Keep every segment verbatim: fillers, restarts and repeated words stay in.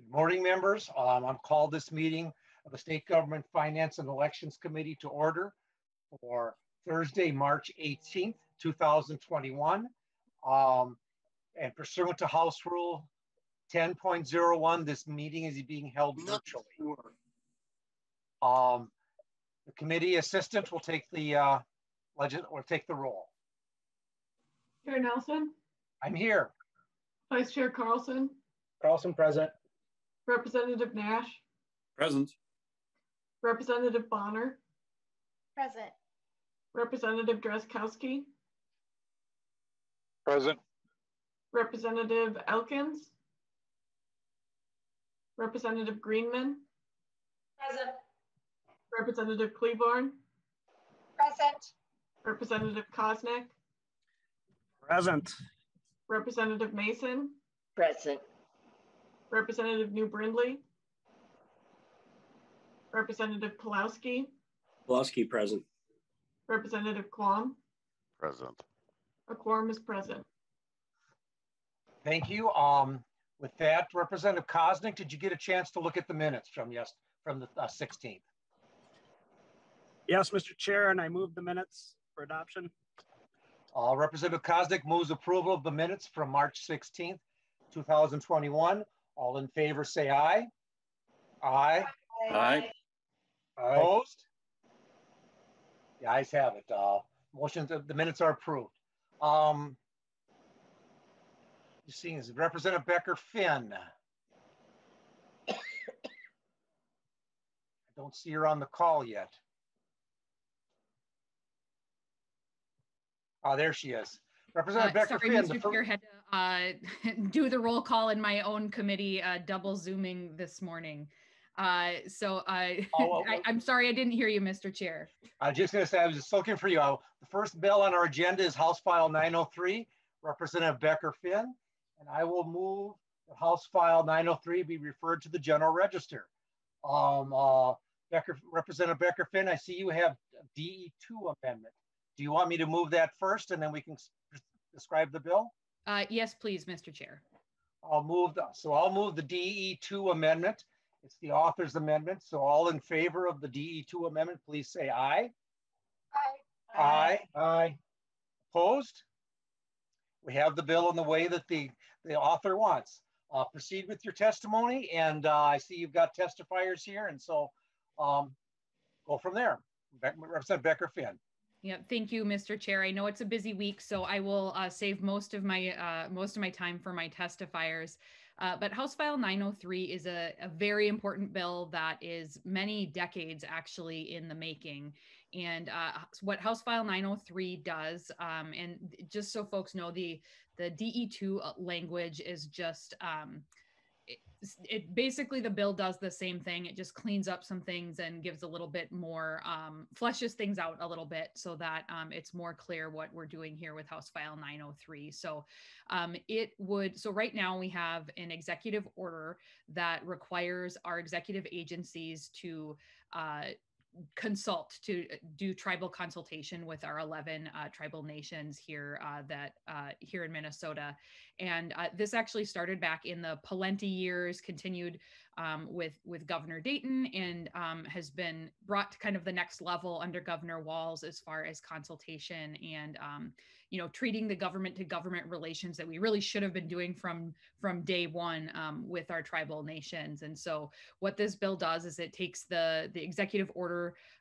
Good morning, members. Um, I'm called this meeting of the State Government Finance and Elections Committee to order for Thursday, March eighteenth, two thousand twenty-one. Um, and pursuant to House Rule ten point oh one, this meeting is being held virtually. Um, the committee assistant will take the uh, legend or take the roll. Chair Nelson. I'm here. Vice Chair Carlson. Carlson present. Representative Nash. Present. Representative Bonner. Present. Representative Drazkowski. Present. Representative Elkins. Representative Greenman. Present. Representative Cleaborn. Present. Representative Kosnick. Present. Representative Mason. Present. Representative New Brindley. Representative Pulowski. Pulowski present. Representative Quam. Present. A quorum is present. Thank you. Um, with that, Representative Kosnick, did you get a chance to look at the minutes from yes from the uh, sixteenth? Yes, Mister Chair, and I move the minutes for adoption. Uh, Representative Kosnick moves approval of the minutes from March sixteenth, two thousand twenty-one. All in favor say aye. Aye. Aye. Aye. Opposed? The ayes have it. Uh, motion, to, the minutes are approved. Um, you're seeing is Representative Becker-Finn. I don't see her on the call yet. Oh, there she is. Representative uh, Becker-Finn. Sorry, Mister Speaker, had to uh, do the roll call in my own committee, uh, double zooming this morning. Uh, so uh, oh, I, I'm sorry, I didn't hear you, Mister Chair. I was just going to say, I was just looking for you. Uh, the first bill on our agenda is House File nine oh three, Representative Becker-Finn, and I will move that House File nine oh three be referred to the General Register. Um, uh, Becker, Representative Becker-Finn, I see you have D E two amendment. Do you want me to move that first and then we can describe the bill? Uh, yes, please, Mister Chair. I'll move the, so I'll move the D E two amendment. It's the author's amendment. So all in favor of the D E two amendment, please say aye. Aye. Aye. Aye. Aye. Opposed? We have the bill in the way that the, the author wants. Uh, proceed with your testimony. And uh, I see you've got testifiers here. And so um, go from there. Be- Representative Becker-Finn. Yeah, thank you, Mister Chair. I know it's a busy week, so I will uh, save most of my uh, most of my time for my testifiers. Uh, but House File nine oh three is a, a very important bill that is many decades actually in the making. And uh, what House File nine oh three does, um, and just so folks know, the the D E two language is just. Um, It, it basically the bill does the same thing. It just cleans up some things and gives a little bit more, um, fleshes things out a little bit so that um, it's more clear what we're doing here with House File nine oh three. So um, it would, so right now we have an executive order that requires our executive agencies to uh, consult, to do tribal consultation with our eleven uh, tribal nations here uh, that uh, here in Minnesota. And uh, this actually started back in the Pawlenty years, continued um, with, with Governor Dayton, and um, has been brought to kind of the next level under Governor Walz as far as consultation and, um, you know, treating the government to government relations that we really should have been doing from, from day one um, with our tribal nations. And so what this bill does is it takes the, the executive order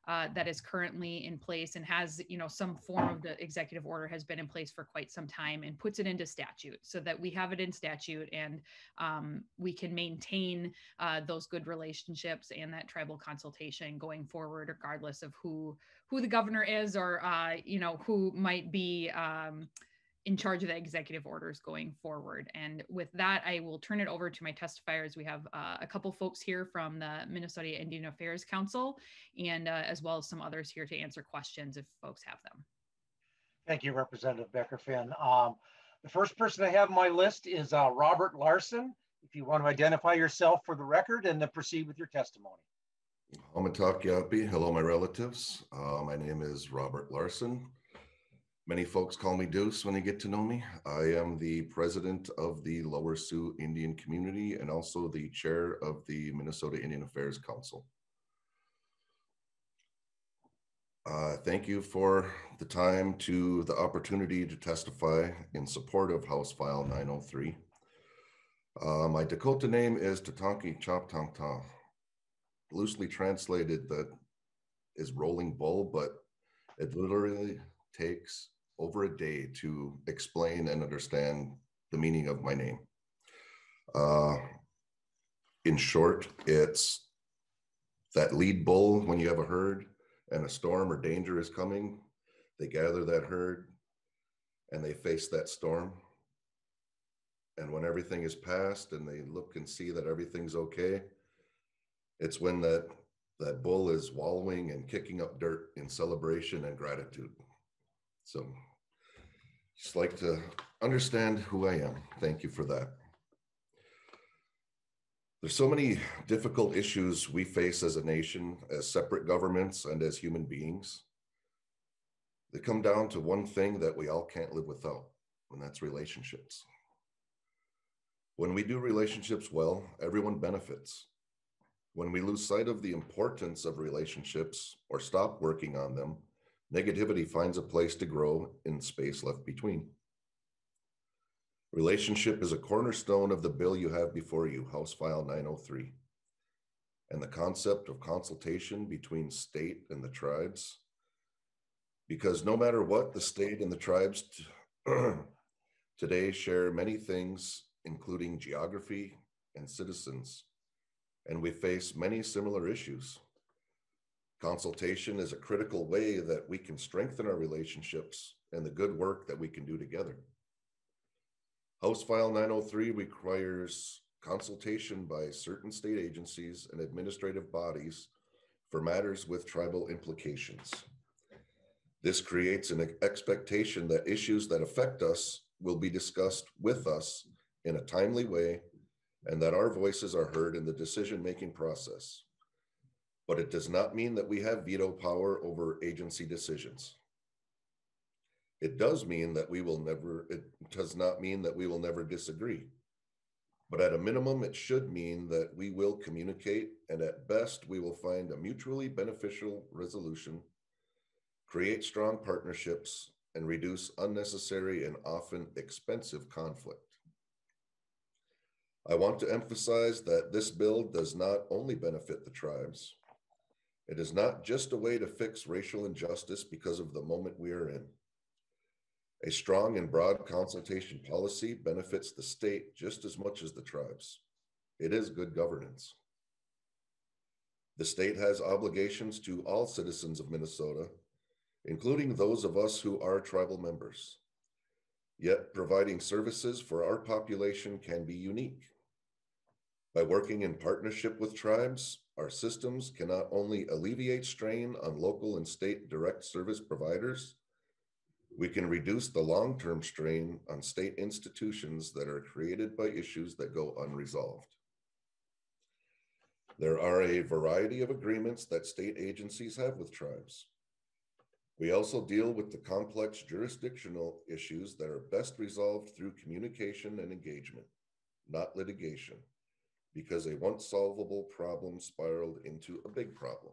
Uh, that is currently in place and has, you know, some form of the executive order has been in place for quite some time, and puts it into statute so that we have it in statute and um, we can maintain uh, those good relationships and that tribal consultation going forward, regardless of who who the governor is or, uh, you know, who might be um, in charge of the executive orders going forward. And with that, I will turn it over to my testifiers. We have uh, a couple folks here from the Minnesota Indian Affairs Council, and uh, as well as some others here to answer questions if folks have them. Thank you, Representative Becker-Finn. Um, the first person I have on my list is uh, Robert Larson. If you want to identify yourself for the record and then proceed with your testimony. I'm a Tatanki Chop Tong Ta. Hello, my relatives. Uh, my name is Robert Larson. Many folks call me Deuce when they get to know me. I am the president of the Lower Sioux Indian Community and also the chair of the Minnesota Indian Affairs Council. Uh, thank you for the time to the opportunity to testify in support of House File nine oh three. Uh, my Dakota name is Tatanki Chop Tong Ta. Loosely translated, that is rolling bull, but it literally takes over a day to explain and understand the meaning of my name. Uh, in short, it's that lead bull. When you have a herd and a storm or danger is coming, they gather that herd and they face that storm. And when everything is passed and they look and see that everything's okay, it's when that, that bull is wallowing and kicking up dirt in celebration and gratitude. So just like to understand who I am. Thank you for that. There's so many difficult issues we face as a nation, as separate governments, and as human beings. They come down to one thing that we all can't live without, and that's relationships. When we do relationships well, everyone benefits. When we lose sight of the importance of relationships or stop working on them, negativity finds a place to grow in space left between. Relationship is a cornerstone of the bill you have before you, House File nine oh three. And the concept of consultation between state and the tribes, because no matter what, the state and the tribes today share many things, including geography and citizens, and we face many similar issues. Consultation is a critical way that we can strengthen our relationships and the good work that we can do together. House File nine oh three requires consultation by certain state agencies and administrative bodies for matters with tribal implications. This creates an expectation that issues that affect us will be discussed with us in a timely way and that our voices are heard in the decision-making process. But it does not mean that we have veto power over agency decisions. It does mean that we will never, it does not mean that we will never disagree. But at a minimum, it should mean that we will communicate, and at best, we will find a mutually beneficial resolution, create strong partnerships, and reduce unnecessary and often expensive conflict. I want to emphasize that this bill does not only benefit the tribes. It is not just a way to fix racial injustice because of the moment we are in. A strong and broad consultation policy benefits the state just as much as the tribes. It is good governance. The state has obligations to all citizens of Minnesota, including those of us who are tribal members. Yet providing services for our population can be unique. By working in partnership with tribes, our systems can not only alleviate strain on local and state direct service providers, we can reduce the long-term strain on state institutions that are created by issues that go unresolved. There are a variety of agreements that state agencies have with tribes. We also deal with the complex jurisdictional issues that are best resolved through communication and engagement, not litigation, because a once solvable problem spiraled into a big problem.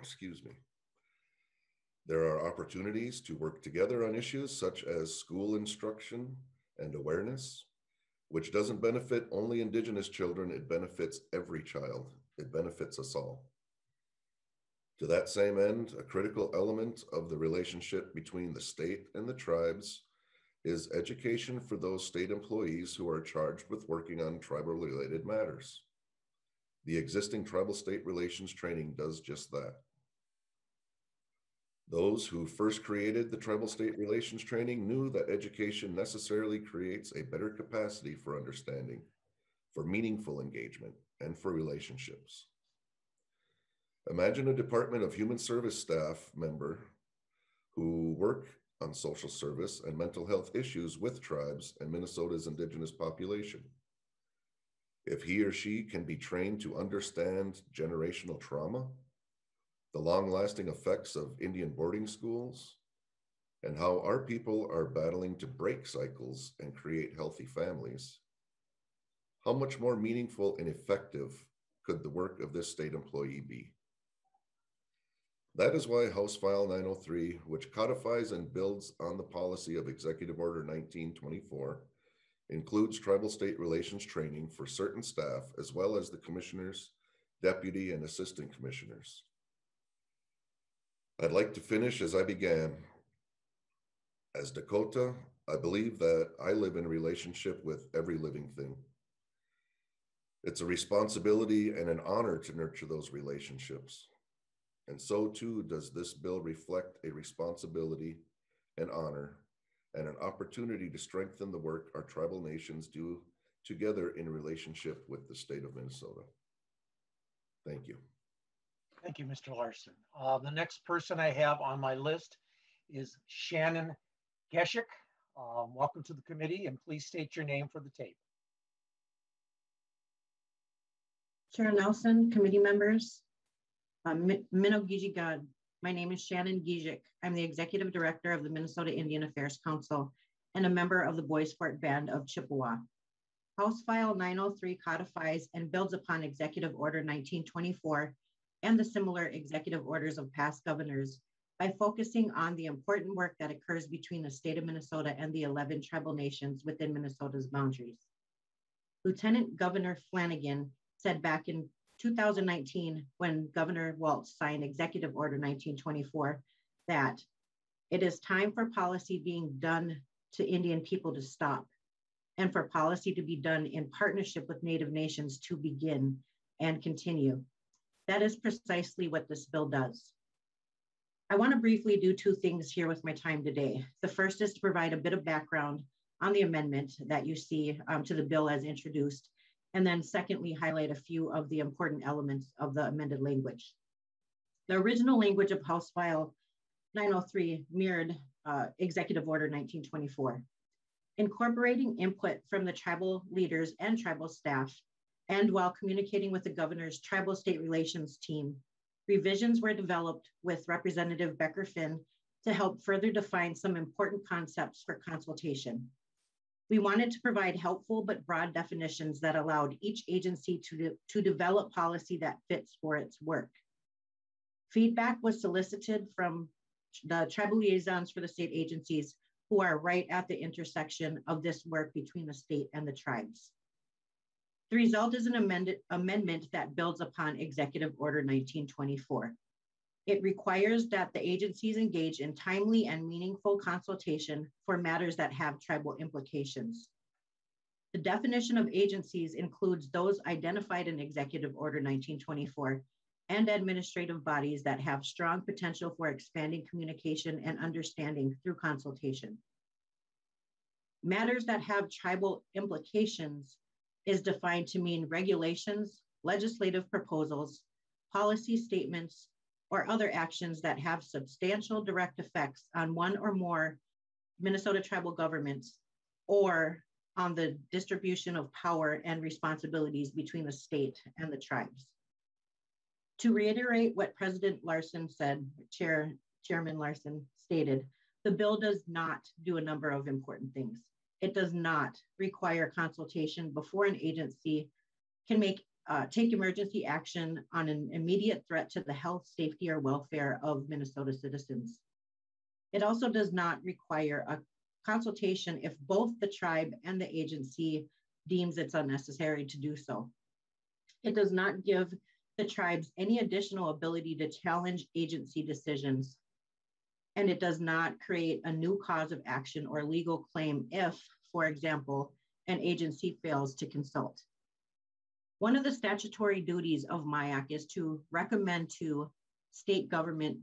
Excuse me. There are opportunities to work together on issues such as school instruction and awareness, which doesn't benefit only Indigenous children, it benefits every child. It benefits us all. To that same end, a critical element of the relationship between the state and the tribes is education for those state employees who are charged with working on tribal-related matters. The existing tribal-state relations training does just that. Those who first created the tribal-state relations training knew that education necessarily creates a better capacity for understanding, for meaningful engagement, and for relationships. Imagine a Department of Human Service staff member who work on social service and mental health issues with tribes and Minnesota's Indigenous population. If he or she can be trained to understand generational trauma, the long-lasting effects of Indian boarding schools, and how our people are battling to break cycles and create healthy families, how much more meaningful and effective could the work of this state employee be? That is why House File nine oh three, which codifies and builds on the policy of Executive Order nineteen twenty-four, includes tribal state relations training for certain staff, as well as the commissioners, deputy, and assistant commissioners. I'd like to finish as I began. As Dakota, I believe that I live in relationship with every living thing. It's a responsibility and an honor to nurture those relationships. And so too does this bill reflect a responsibility, an honor, and an opportunity to strengthen the work our tribal nations do together in relationship with the state of Minnesota. Thank you. Thank you, Mister Larson. Uh, the next person I have on my list is Shannon Geshek. Um, welcome to the committee, and please state your name for the tape. Chair Nelson, committee members, um, Minogijigad. My name is Shannon Geshek. I'm the executive director of the Minnesota Indian Affairs Council and a member of the Bois Forte Band of Chippewa. House File nine oh three codifies and builds upon Executive Order nineteen twenty-four and the similar executive orders of past governors by focusing on the important work that occurs between the state of Minnesota and the eleven tribal nations within Minnesota's boundaries. Lieutenant Governor Flanagan said back in two thousand nineteen, when Governor Walz signed Executive Order nineteen twenty-four, that it is time for policy being done to Indian people to stop, and for policy to be done in partnership with Native nations to begin and continue. That is precisely what this bill does. I want to briefly do two things here with my time today. The first is to provide a bit of background on the amendment that you see um, to the bill as introduced, and then secondly, highlight a few of the important elements of the amended language. The original language of House File nine oh three mirrored uh, Executive Order nineteen twenty-four. Incorporating input from the tribal leaders and tribal staff, and while communicating with the governor's tribal state relations team, revisions were developed with Representative Becker-Finn to help further define some important concepts for consultation. We wanted to provide helpful but broad definitions that allowed each agency to, de to develop policy that fits for its work. Feedback was solicited from the tribal liaisons for the state agencies, who are right at the intersection of this work between the state and the tribes. The result is an amended, amendment that builds upon Executive Order nineteen twenty-four. It requires that the agencies engage in timely and meaningful consultation for matters that have tribal implications. The definition of agencies includes those identified in Executive Order nineteen twenty-four and administrative bodies that have strong potential for expanding communication and understanding through consultation. Matters that have tribal implications is defined to mean regulations, legislative proposals, policy statements, or other actions that have substantial direct effects on one or more Minnesota tribal governments, or on the distribution of power and responsibilities between the state and the tribes. To reiterate what President Larson said, Chair, Chairman Larson stated, the bill does not do a number of important things. It does not require consultation before an agency can make, uh, take emergency action on an immediate threat to the health, safety, or welfare of Minnesota citizens. It also does not require a consultation if both the tribe and the agency deems it's unnecessary to do so. It does not give the tribes any additional ability to challenge agency decisions. And it does not create a new cause of action or legal claim if, for example, an agency fails to consult. One of the statutory duties of M I A C is to recommend to state government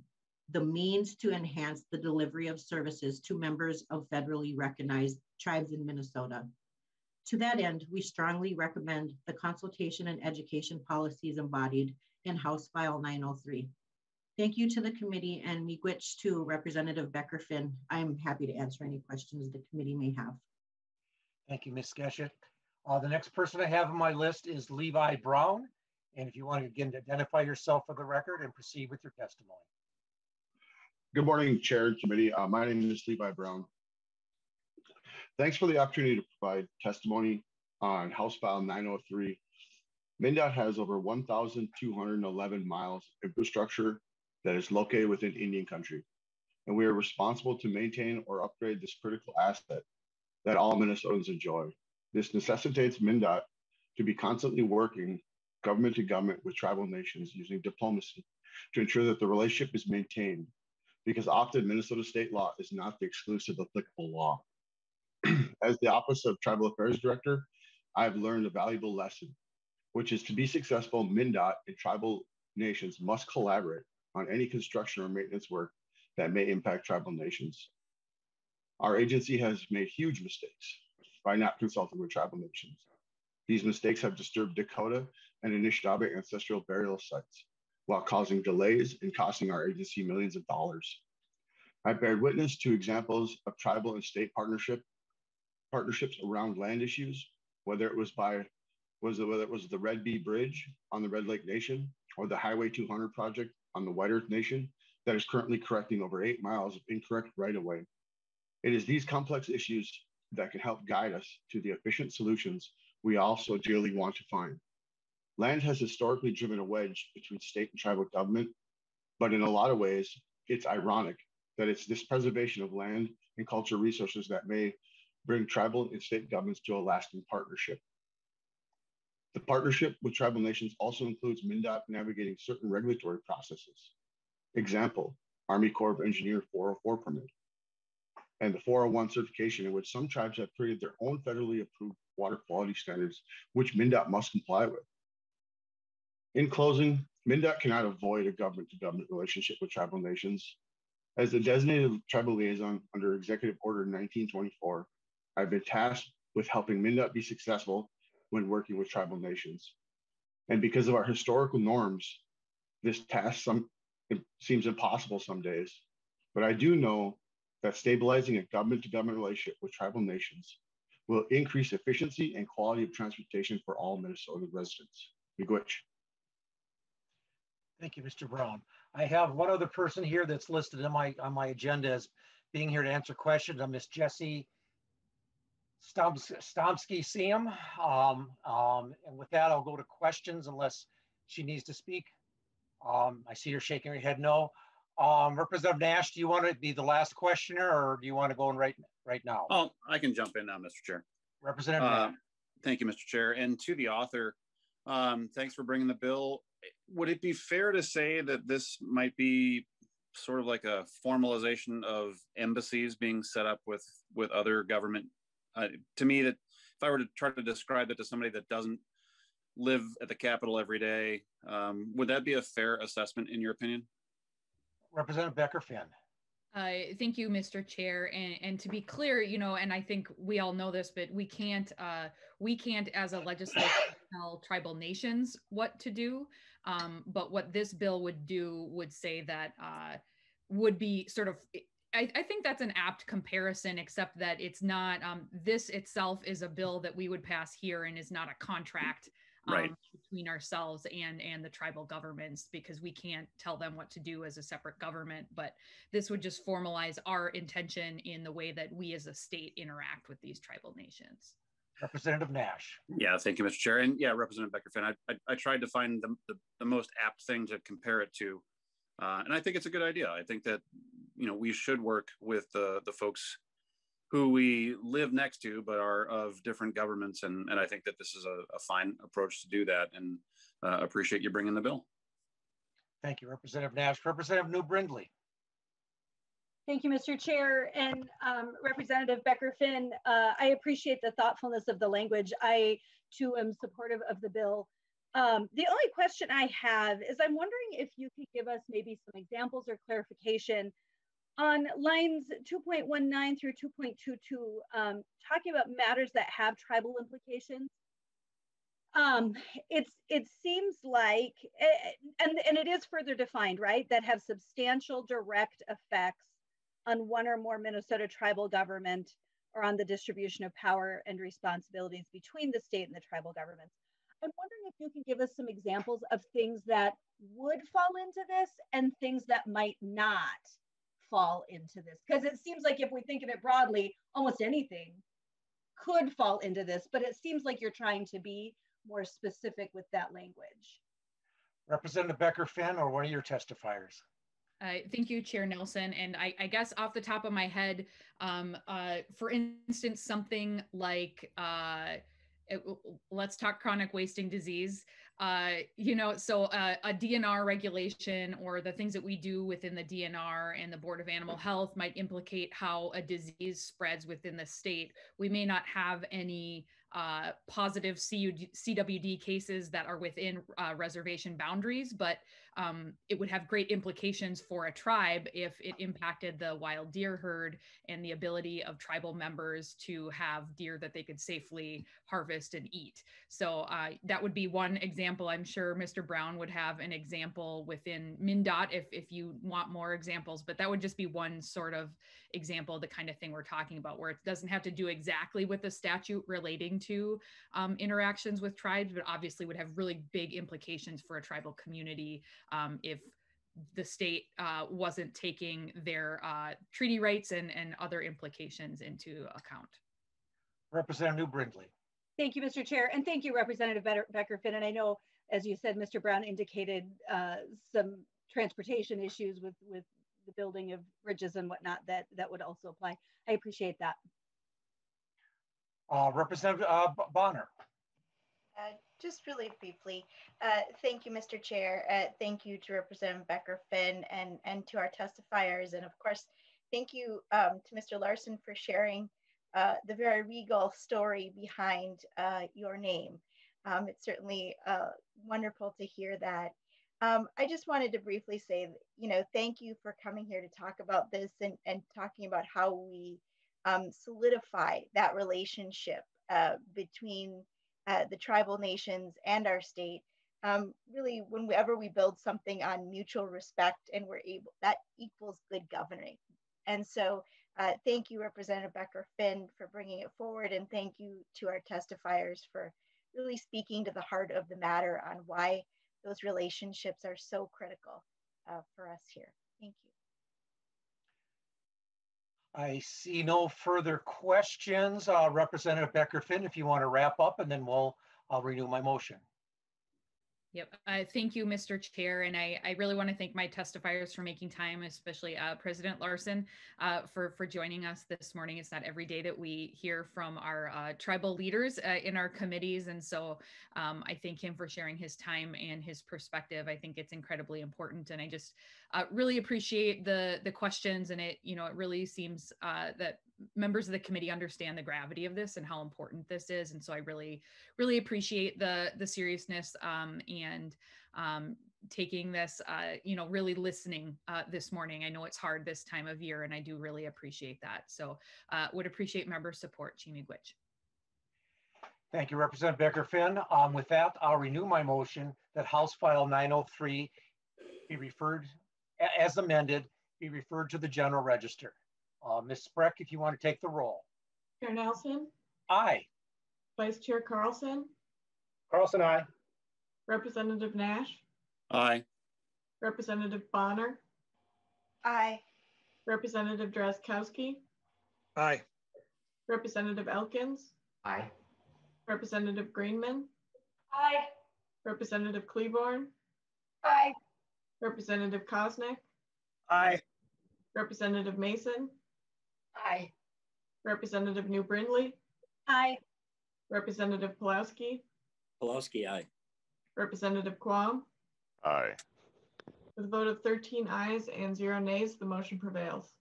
the means to enhance the delivery of services to members of federally recognized tribes in Minnesota. To that end, we strongly recommend the consultation and education policies embodied in House File nine oh three. Thank you to the committee and miigwech to Representative Becker-Finn. I'm happy to answer any questions the committee may have. Thank you, Miz Geshek. Uh, the next person I have on my list is Levi Brown, And if you want to begin to identify yourself for the record and proceed with your testimony. Good morning, Chair and Committee. Uh, my name is Levi Brown. Thanks for the opportunity to provide testimony on House File nine oh three. MnDOT has over one thousand two hundred eleven miles of infrastructure that is located within Indian country, and we are responsible to maintain or upgrade this critical asset that all Minnesotans enjoy. This necessitates MnDOT to be constantly working government to government with tribal nations using diplomacy to ensure that the relationship is maintained, because often Minnesota state law is not the exclusive applicable law. As the Office of Tribal Affairs Director, I've learned a valuable lesson, which is to be successful, MnDOT and tribal nations must collaborate on any construction or maintenance work that may impact tribal nations. Our agency has made huge mistakes by not consulting with tribal nations. These mistakes have disturbed Dakota and Anishinaabe ancestral burial sites while causing delays and costing our agency millions of dollars. I bear witness to examples of tribal and state partnership partnerships around land issues, whether it was by was it, whether it was the Red Bee Bridge on the Red Lake Nation or the Highway two hundred project on the White Earth Nation that is currently correcting over eight miles of incorrect right-of-way. It is these complex issues that can help guide us to the efficient solutions we also dearly want to find. Land has historically driven a wedge between state and tribal government, but in a lot of ways, it's ironic that it's this preservation of land and cultural resources that may bring tribal and state governments to a lasting partnership. The partnership with tribal nations also includes MnDOT navigating certain regulatory processes. Example, Army Corps of Engineer four oh four permit and the four oh one certification, in which some tribes have created their own federally approved water quality standards, which MnDOT must comply with. In closing, MnDOT cannot avoid a government-to-government relationship with tribal nations. As the designated tribal liaison under Executive Order nineteen twenty-four, I've been tasked with helping MnDOT be successful when working with tribal nations. And because of our historical norms, this task some, seems impossible some days, but I do know that stabilizing a government-to-government relationship with tribal nations will increase efficiency and quality of transportation for all Minnesota residents. Miigwech. Thank you, Mister Brown. I have one other person here that's listed on my, on my agenda as being here to answer questions. I'm Miss Jessie Stomsky-Siam. Um, um, and with that, I'll go to questions unless she needs to speak. Um, I see her shaking her head no. Um, Representative Nash, do you want to be the last questioner, or do you want to go in right, right now? Oh, I can jump in now, Mister Chair. Representative uh, Nash. Thank you, Mister Chair. And to the author, um, thanks for bringing the bill. Would it be fair to say that this might be sort of like a formalization of embassies being set up with, with other government? Uh, to me, that if I were to try to describe it to somebody that doesn't live at the Capitol every day, um, would that be a fair assessment in your opinion? Representative Becker-Finn. Uh, thank you, Mister Chair. And, and to be clear, you know, and I think we all know this, but we can't, uh, we can't as a legislature tell tribal nations what to do. Um, but what this bill would do would say that uh, would be sort of, I, I think that's an apt comparison, except that it's not, um, this itself is a bill that we would pass here and is not a contract. Right. Um, between ourselves and and the tribal governments, because we can't tell them what to do as a separate government, but this would just formalize our intention in the way that we as a state interact with these tribal nations. Representative Nash. Yeah, thank you, Mister Chair. And yeah, Representative Becker-Finn, I, I, I tried to find the, the, the most apt thing to compare it to, uh, and I think it's a good idea. I think that, you know, we should work with the, the folks who we live next to, but are of different governments. And, and I think that this is a, a fine approach to do that, and uh, appreciate you bringing the bill. Thank you, Representative Nash. Representative New-Brindley. Thank you, Mister Chair. And um, Representative Becker-Finn, uh, I appreciate the thoughtfulness of the language. I too am supportive of the bill. Um, the only question I have is I'm wondering if you could give us maybe some examples or clarification on lines two point one nine through two point two two, um, talking about matters that have tribal implications. Um, it's, it seems like, and, and it is further defined, right, that have substantial direct effects on one or more Minnesota tribal government or on the distribution of power and responsibilities between the state and the tribal governments. I'm wondering if you could give us some examples of things that would fall into this and things that might not fall into this. Because it seems like if we think of it broadly, almost anything could fall into this, but it seems like you're trying to be more specific with that language. Representative Becker-Finn or one of your testifiers. Uh, thank you, Chair Nelson. And I, I guess off the top of my head, um, uh, for instance, something like, uh, it, let's talk chronic wasting disease, uh, you know, so uh, a D N R regulation or the things that we do within the D N R and the Board of Animal Health might implicate how a disease spreads within the state. We may not have any uh, positive C W D cases that are within uh, reservation boundaries, but um, it would have great implications for a tribe if it impacted the wild deer herd and the ability of tribal members to have deer that they could safely harvest and eat. So uh, that would be one example. I'm sure Mister Brown would have an example within MnDOT if, if you want more examples, but that would just be one sort of example, the kind of thing we're talking about, where it doesn't have to do exactly with the statute relating to um, interactions with tribes, but obviously would have really big implications for a tribal community um, if the state uh, wasn't taking their uh, treaty rights and, and other implications into account. Representative Brindley. Thank you, Mister Chair, and thank you, Representative Becker-Finn. And I know, as you said, Mister Brown indicated uh, some transportation issues with, with the building of bridges and whatnot that, that would also apply. I appreciate that. Uh, Representative uh, Bonner. Uh, just really briefly, uh, thank you, Mister Chair. Uh, thank you to Representative Becker-Finn and, and to our testifiers. And of course, thank you um, to Mister Larson for sharing Uh, the very regal story behind uh, your name. Um, it's certainly uh, wonderful to hear that. Um, I just wanted to briefly say, you know, thank you for coming here to talk about this and, and talking about how we um, solidify that relationship uh, between uh, the tribal nations and our state. Um, really, whenever we build something on mutual respect and we're able, that equals good governing. And so uh, thank you, Representative Becker-Finn, for bringing it forward, and thank you to our testifiers for really speaking to the heart of the matter on why those relationships are so critical uh, for us here. Thank you. I see no further questions. Uh, Representative Becker-Finn, if you want to wrap up, and then we'll, I'll renew my motion. Yep. Uh, thank you, Mister Chair. And I, I really want to thank my testifiers for making time, especially uh, President Larson uh, for, for joining us this morning. It's not every day that we hear from our uh, tribal leaders uh, in our committees. And so um, I thank him for sharing his time and his perspective. I think it's incredibly important. And I just uh, really appreciate the, the questions. And it, you know, it really seems uh, that members of the committee understand the gravity of this and how important this is. And so I really, really appreciate the, the seriousness um, and um, taking this, uh, you know, really listening uh, this morning. I know it's hard this time of year, and I do really appreciate that. So uh, would appreciate member support. Chinigwich. Thank you, Representative Becker-Finn. Um, with that, I'll renew my motion that House File nine oh three be referred, as amended, be referred to the General Register. Uh, Miz Spreck, if you want to take the roll. Chair Nelson? Aye. Vice Chair Carlson? Carlson, aye. Representative Nash? Aye. Representative Bonner? Aye. Representative Drazkowski? Aye. Representative Elkins? Aye. Representative Greenman? Aye. Representative Cleaborn? Aye. Representative Kosnick? Aye. Representative Mason? Aye. Representative New Brindley? Aye. Representative Pulowski? Pulowski, aye. Representative Quam? Aye. With a vote of thirteen ayes and zero nays, the motion prevails.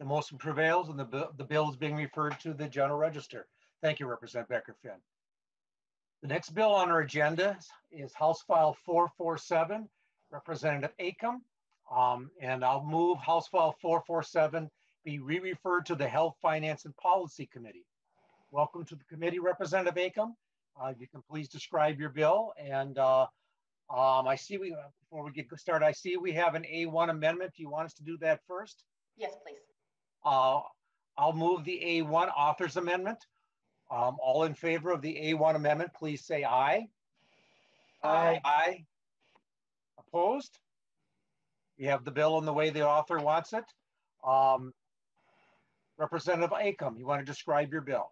The motion prevails, and the, the bill is being referred to the General Register. Thank you, Representative Becker-Finn. The next bill on our agenda is House File four forty-seven, Representative Acomb. Um, and I'll move House File four forty-seven be re-referred to the Health, Finance, and Policy Committee. Welcome to the committee, Representative Acomb. Uh, you can please describe your bill. And uh, um, I see we, before we get started, I see we have an A one amendment. Do you want us to do that first? Yes, please. Uh, I'll move the A one Authors Amendment. Um, all in favor of the A one amendment, please say aye. Aye. Aye. Opposed? We have the bill in the way the author wants it. Um, Representative Acomb, you want to describe your bill?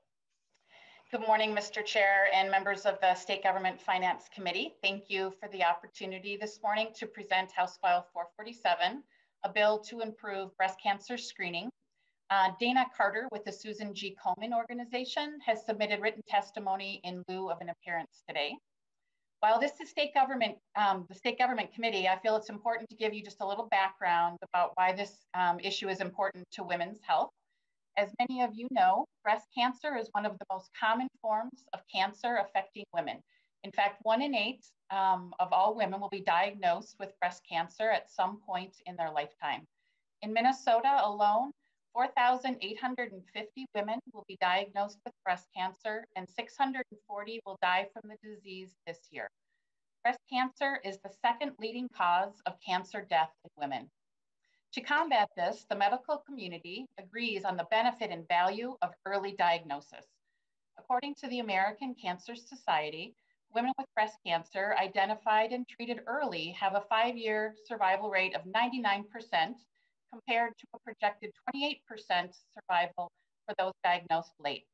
Good morning, Mister Chair and members of the State Government Finance Committee. Thank you for the opportunity this morning to present House File four forty-seven, a bill to improve breast cancer screening. Uh, Dana Carter with the Susan G. Komen organization has submitted written testimony in lieu of an appearance today. While this is state government, um, the State Government Committee, I feel it's important to give you just a little background about why this um, issue is important to women's health. As many of you know, breast cancer is one of the most common forms of cancer affecting women. In fact, one in eight um, of all women will be diagnosed with breast cancer at some point in their lifetime. In Minnesota alone, four thousand eight hundred fifty women will be diagnosed with breast cancer and six hundred forty will die from the disease this year. Breast cancer is the second leading cause of cancer death in women. To combat this, the medical community agrees on the benefit and value of early diagnosis. According to the American Cancer Society, women with breast cancer identified and treated early have a five-year survival rate of ninety-nine percent compared to a projected twenty-eight percent survival for those diagnosed late.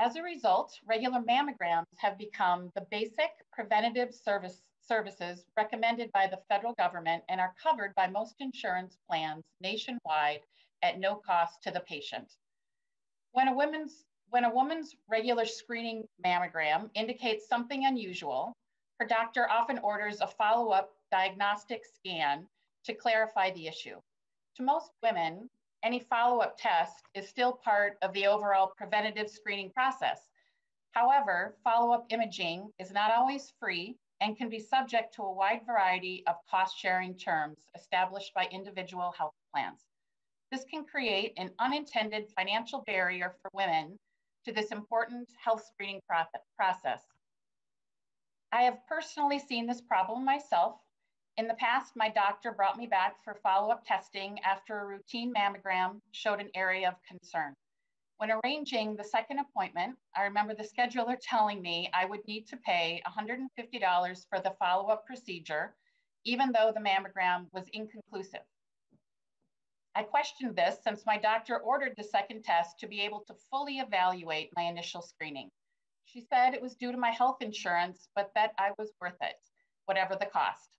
As a result, regular mammograms have become the basic preventative service, services recommended by the federal government and are covered by most insurance plans nationwide at no cost to the patient. When a woman's, when a woman's regular screening mammogram indicates something unusual, her doctor often orders a follow-up diagnostic scan to clarify the issue. To most women, any follow-up test is still part of the overall preventative screening process. However, follow-up imaging is not always free and can be subject to a wide variety of cost-sharing terms established by individual health plans. This can create an unintended financial barrier for women to this important health screening process. I have personally seen this problem myself. In the past, my doctor brought me back for follow-up testing after a routine mammogram showed an area of concern. When arranging the second appointment, I remember the scheduler telling me I would need to pay one hundred fifty dollars for the follow-up procedure, even though the mammogram was inconclusive. I questioned this since my doctor ordered the second test to be able to fully evaluate my initial screening. She said it was due to my health insurance, but that I was worth it, whatever the cost.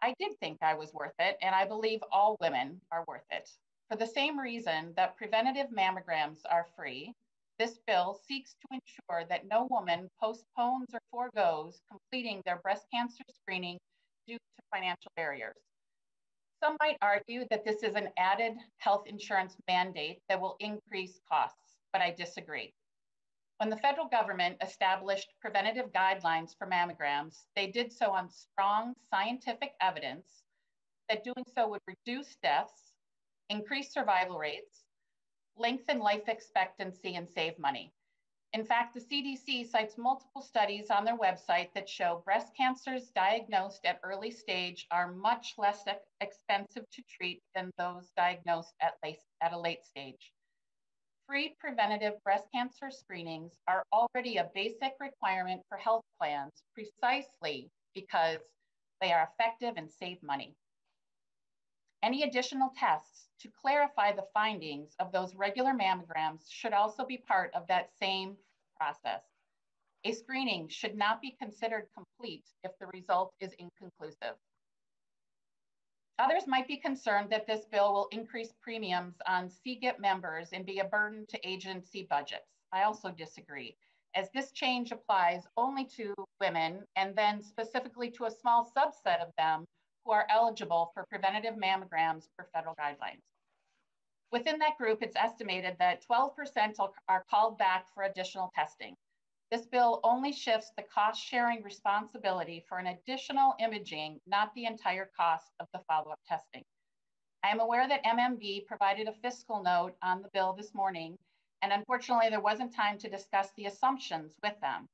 I did think I was worth it, and I believe all women are worth it. For the same reason that preventative mammograms are free, this bill seeks to ensure that no woman postpones or forgoes completing their breast cancer screening due to financial barriers. Some might argue that this is an added health insurance mandate that will increase costs, but I disagree. When the federal government established preventative guidelines for mammograms, they did so on strong scientific evidence that doing so would reduce deaths, increase survival rates, lengthen life expectancy, and save money. In fact, the C D C cites multiple studies on their website that show breast cancers diagnosed at early stage are much less expensive to treat than those diagnosed at, late, at a late stage. Free preventative breast cancer screenings are already a basic requirement for health plans precisely because they are effective and save money. Any additional tests to clarify the findings of those regular mammograms should also be part of that same process. A screening should not be considered complete if the result is inconclusive. Others might be concerned that this bill will increase premiums on C G I P members and be a burden to agency budgets. I also disagree, as this change applies only to women and then specifically to a small subset of them who are eligible for preventative mammograms per federal guidelines. Within that group, it's estimated that twelve percent are called back for additional testing. This bill only shifts the cost-sharing responsibility for an additional imaging, not the entire cost of the follow-up testing. I am aware that M M B provided a fiscal note on the bill this morning, and unfortunately there wasn't time to discuss the assumptions with them.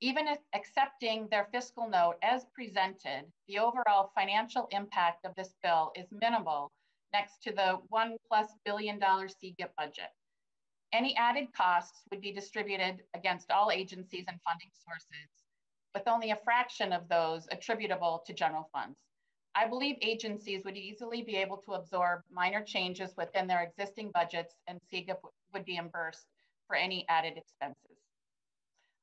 Even if accepting their fiscal note as presented, the overall financial impact of this bill is minimal next to the one plus billion dollar C G I P budget. Any added costs would be distributed against all agencies and funding sources with only a fraction of those attributable to general funds. I believe agencies would easily be able to absorb minor changes within their existing budgets, and C G I P would be reimbursed for any added expenses.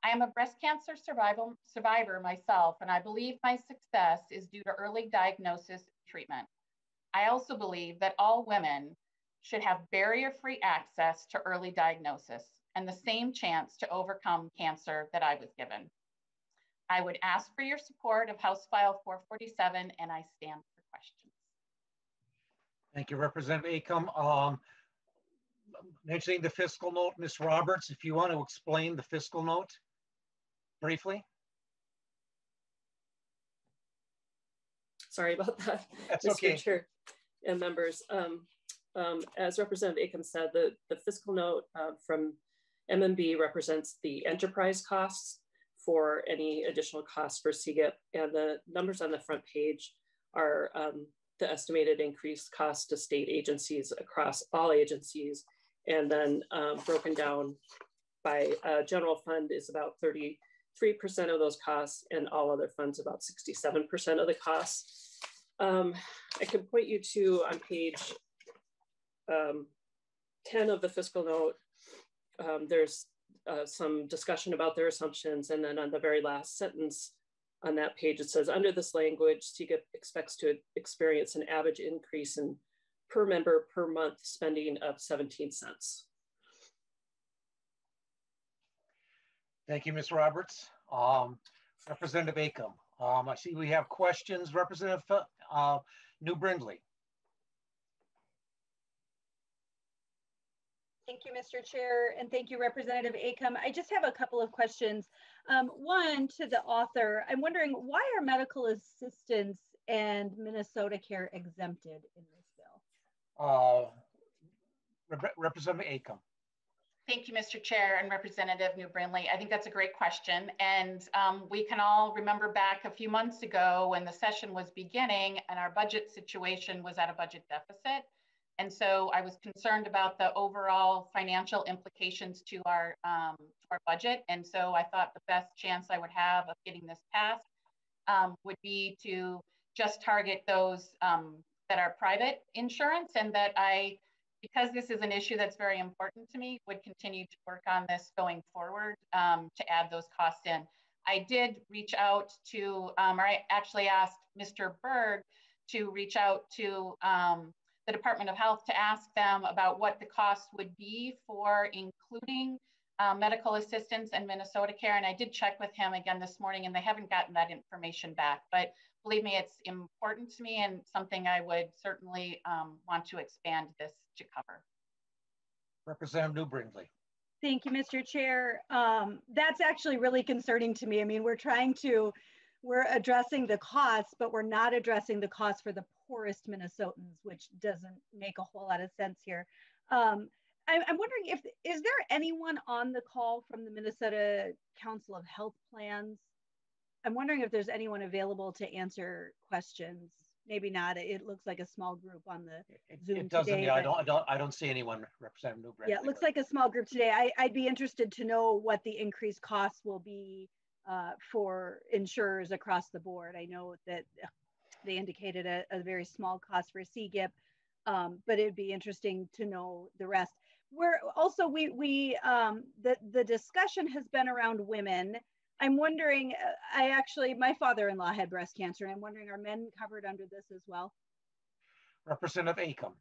I am a breast cancer survival, survivor myself, and I believe my success is due to early diagnosis and treatment. I also believe that all women should have barrier-free access to early diagnosis and the same chance to overcome cancer that I was given. I would ask for your support of House File four forty-seven, and I stand for questions. Thank you, Representative Acomb. Um, mentioning the fiscal note, Miz Roberts, if you want to explain the fiscal note briefly. Sorry about that. That's okay. Mister Chair and members, um, um, as Representative Acomb said, the, the fiscal note uh, from M M B represents the enterprise costs for any additional costs for C G I P. And the numbers on the front page are um, the estimated increased cost to state agencies across all agencies. And then um, broken down by uh, general fund is about thirty-three percent of those costs, and all other funds about sixty-seven percent of the costs. Um, I can point you to on page um, ten of the fiscal note, um, there's Uh, some discussion about their assumptions. And then on the very last sentence on that page, it says, under this language, C G I P expects to experience an average increase in per member per month spending of seventeen cents. Thank you, Miz Roberts. Um, Representative Acomb, um, I see we have questions. Representative uh, New Brindley. Thank you, Mister Chair, and thank you, Representative Acomb. I just have a couple of questions. Um, one, to the author, I'm wondering, why are medical assistance and Minnesota care exempted in this bill? Uh, Rep Representative Acomb. Thank you, Mister Chair and Representative New Brindley. I think that's a great question. And um, we can all remember back a few months ago when the session was beginning and our budget situation was at a budget deficit. And so I was concerned about the overall financial implications to our, um, to our budget. And so I thought the best chance I would have of getting this passed um, would be to just target those um, that are private insurance, and that I, because this is an issue that's very important to me, would continue to work on this going forward um, to add those costs in. I did reach out to, um, or I actually asked Mister Berg to reach out to, um, the Department of Health to ask them about what the cost would be for including uh, medical assistance and Minnesota care. And I did check with him again this morning, and they haven't gotten that information back. But believe me, it's important to me and something I would certainly um, want to expand this to cover. Representative New Brindley. Thank you, Mister Chair. Um, that's actually really concerning to me. I mean, we're trying to, we're addressing the cost, but we're not addressing the cost for the poorest Minnesotans, which doesn't make a whole lot of sense here. Um, I, I'm wondering if, is there anyone on the call from the Minnesota Council of Health Plans? I'm wondering if there's anyone available to answer questions. Maybe not. It looks like a small group on the it, Zoom It doesn't, today, yeah, I don't, I don't, I don't see anyone representing New Brandon. Yeah, it looks like a small group today. I, I'd be interested to know what the increased costs will be uh, for insurers across the board. I know that they indicated a, a very small cost for C G I P, um, but it'd be interesting to know the rest. We're also, we, we um, the, the discussion has been around women. I'm wondering, I actually, my father-in-law had breast cancer, and I'm wondering, are men covered under this as well? Representative Acomb.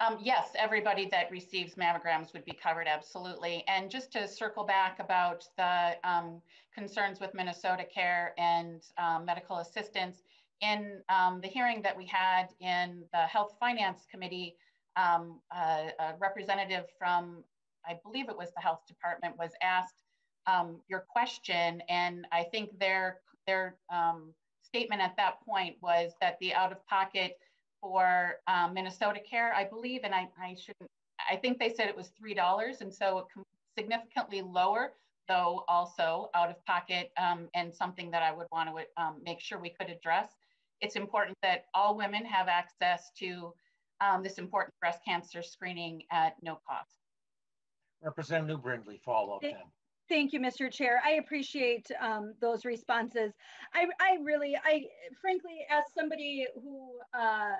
Um, yes, everybody that receives mammograms would be covered, absolutely. And just to circle back about the um, concerns with Minnesota care and um, medical assistance, in um, the hearing that we had in the Health Finance Committee, um, uh, a representative from, I believe it was the Health Department, was asked um, your question. And I think their, their um, statement at that point was that the out-of-pocket for um, Minnesota care, I believe, and I, I shouldn't, I think they said it was three dollars. And so significantly lower, though also out-of-pocket um, and something that I would want to um, make sure we could address. It's important that all women have access to um, this important breast cancer screening at no cost. Representative New Brindley, follow up then. Thank you, Mister Chair. I appreciate um, those responses. I, I really, I frankly, as somebody who uh,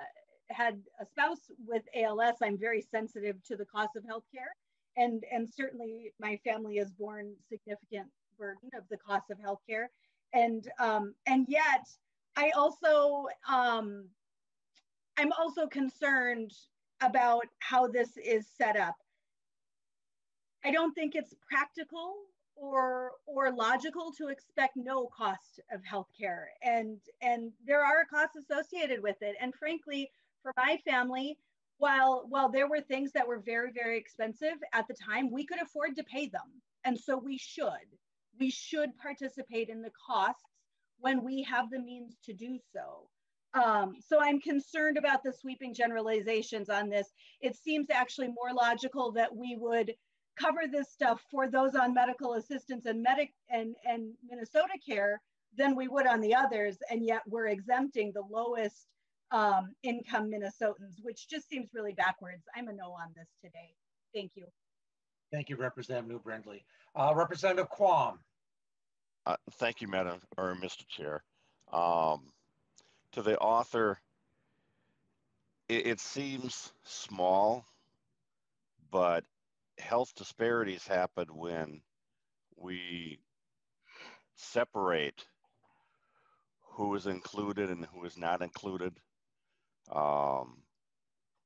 had a spouse with A L S, I'm very sensitive to the cost of healthcare, and and certainly my family has borne significant burden of the cost of healthcare, and um, and yet I also um, I'm also concerned about how this is set up. I don't think it's practical or or logical to expect no cost of healthcare, and and there are costs associated with it. And frankly, for my family, while while there were things that were very very expensive at the time, we could afford to pay them, and so we should we should participate in the costs when we have the means to do so. Um, so I'm concerned about the sweeping generalizations on this. It seems actually more logical that we would cover this stuff for those on medical assistance and medic and, and Minnesota Care than we would on the others, and yet we're exempting the lowest um, income Minnesotans, which just seems really backwards. I'm a no on this today. Thank you. Thank you, Representative Brindley. Uh, Representative Quam. Uh, thank you, Madam or Mister Chair. Um, to the author, it, it seems small, but health disparities happen when we separate who is included and who is not included, um,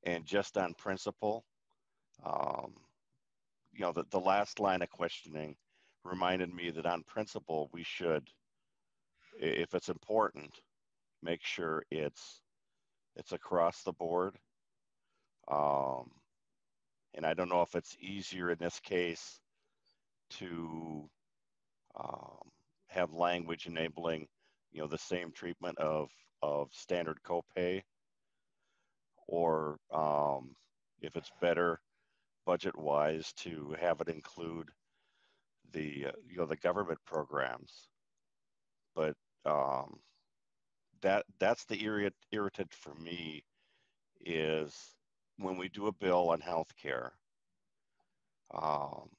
and just on principle. Um, you know, the, the last line of questioning reminded me that on principle, we should, if it's important, make sure it's, it's across the board. Um, And I don't know if it's easier in this case to um, have language enabling, you know, the same treatment of, of standard copay, or um, if it's better budget-wise to have it include the, uh, you know, the government programs. But um, that that's the irrit irritant for me is, when we do a bill on healthcare, um,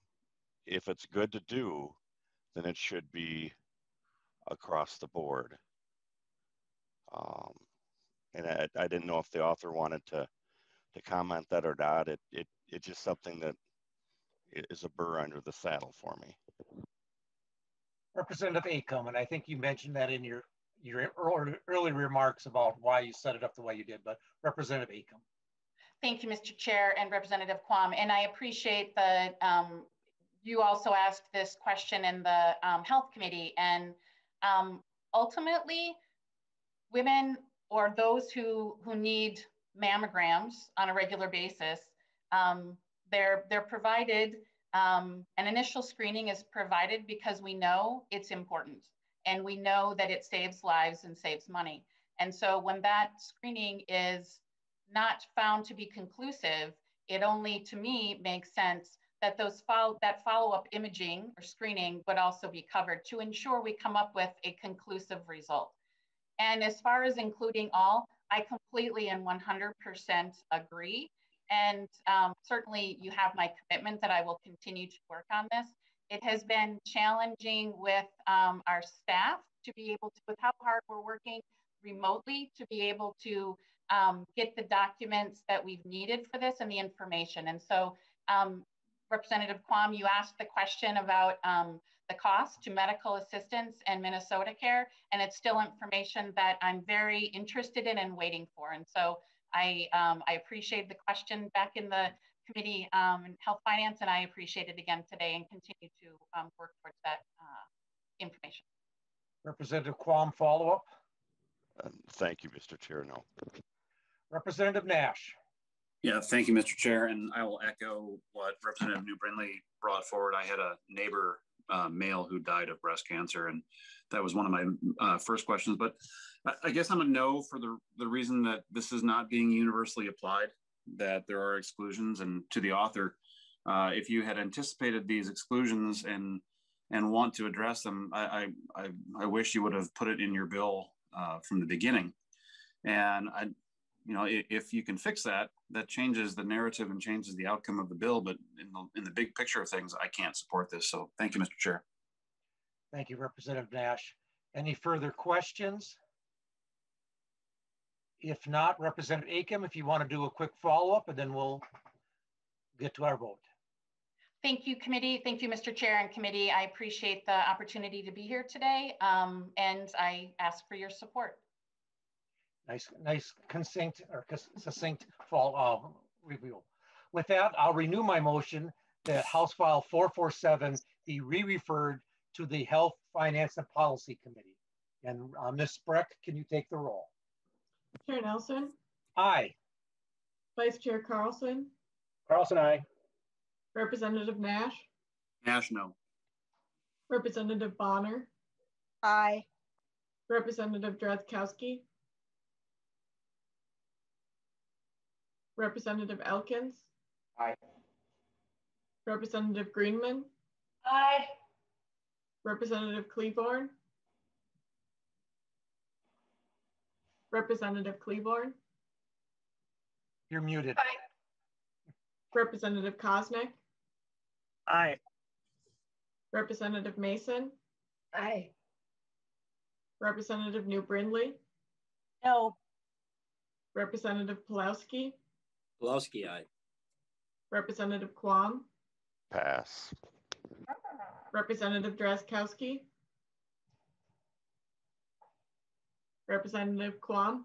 if it's good to do, then it should be across the board. Um, and I, I didn't know if the author wanted to to comment that or not. It it it's just something that is a burr under the saddle for me. Representative Acomb, and I think you mentioned that in your your early early remarks about why you set it up the way you did. But Representative Acomb. Thank you, Mister Chair and Representative Quam. And I appreciate the, um, you also asked this question in the um, Health Committee. And um, ultimately, women or those who, who need mammograms on a regular basis, um, they're, they're provided, um, an initial screening is provided because we know it's important. And we know that it saves lives and saves money. And so when that screening is not found to be conclusive, it only, to me, makes sense that those follow, that follow-up imaging or screening would also be covered to ensure we come up with a conclusive result. And as far as including all, I completely and one hundred percent agree. And um, certainly you have my commitment that I will continue to work on this. It has been challenging with um, our staff to be able to, with how hard we're working remotely, to be able to um, get the documents that we've needed for this and the information. And so um, Representative Quam, you asked the question about um, the cost to medical assistance and Minnesota Care, and it's still information that I'm very interested in and waiting for. And so I, um, I appreciate the question back in the committee um, Health Finance, and I appreciate it again today and continue to um, work towards that uh, information. Representative Quam, follow-up. Uh, thank you, Mister Chair. No. Representative Nash. Yeah, thank you, Mister Chair. And I will echo what Representative New Brindley brought forward. I had a neighbor, uh, male, who died of breast cancer, and that was one of my uh, first questions. But I guess I'm a no for the, the reason that this is not being universally applied, that there are exclusions. And to the author, uh, if you had anticipated these exclusions and and want to address them, I, I, I wish you would have put it in your bill Uh, from the beginning. And I, you know, if, if you can fix that, that changes the narrative and changes the outcome of the bill. But in the, in the big picture of things, I can't support this. So thank you, Mister Chair. Thank you, Representative Nash. Any further questions? If not, Representative Acomb, if you want to do a quick follow-up, and then we'll get to our vote. Thank you, committee. Thank you, Mister Chair and committee. I appreciate the opportunity to be here today, um, and I ask for your support. Nice, nice, succinct or succinct fall um, review. With that, I'll renew my motion that House File four forty-seven be re-referred to the Health, Finance, and Policy Committee. And uh, Miz Breck, can you take the roll? Chair Nelson? Aye. Vice Chair Carlson? Carlson, aye. Representative Nash? Nash, no. Representative Bonner? Aye. Representative Drazkowski? Representative Elkins? Aye. Representative Greenman? Aye. Representative Cleaborn? Representative Cleaborn? You're muted. Aye. Representative Kosnick? Aye. Representative Mason? Aye. Representative New Brindley? No. Representative Pulowski? Pulowski, aye. Representative Quam? Pass. Representative Drazkowski? Representative Quam?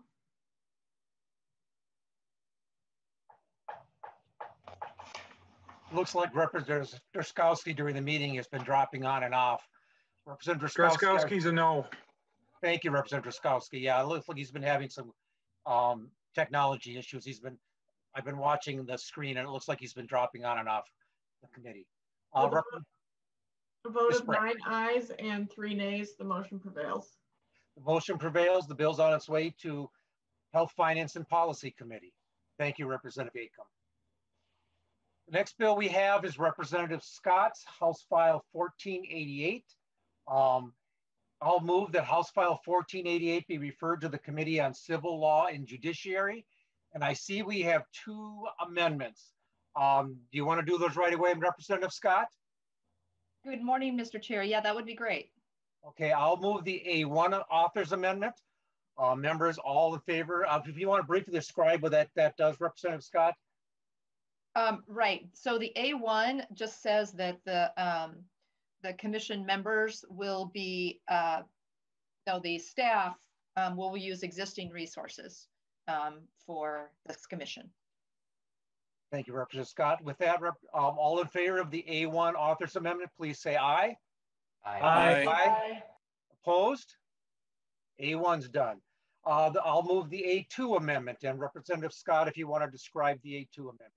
Looks like Representative Drazkowski during the meeting has been dropping on and off. Representative Drazkowski's a no. Thank you, Representative Drazkowski. Yeah, it looks like he's been having some um, technology issues. He's been, I've been watching the screen, and it looks like he's been dropping on and off the committee. Uh, well, the vote of nine ayes and three nays, the motion prevails. The motion prevails. The bill's on its way to Health, Finance, and Policy Committee. Thank you, Representative Acomb. The next bill we have is Representative Scott's House File fourteen eighty-eight. Um, I'll move that House File fourteen eighty-eight be referred to the Committee on Civil Law and Judiciary. And I see we have two amendments. Um, do you want to do those right away, Representative Scott? Good morning, Mister Chair. Yeah, that would be great. Okay, I'll move the A one Authors Amendment. Uh, members, all in favor? Uh, if you want to briefly describe what that, that does, Representative Scott. Um, right, so the A one just says that the, um, the commission members will be, uh, no, the staff um, will use existing resources um, for this commission. Thank you, Representative Scott. With that, um, all in favor of the A one Authors Amendment, please say aye. Aye. Aye. Aye. Aye. Opposed? A one's done. Uh, the, I'll move the A two Amendment, and Representative Scott, if you want to describe the A two Amendment.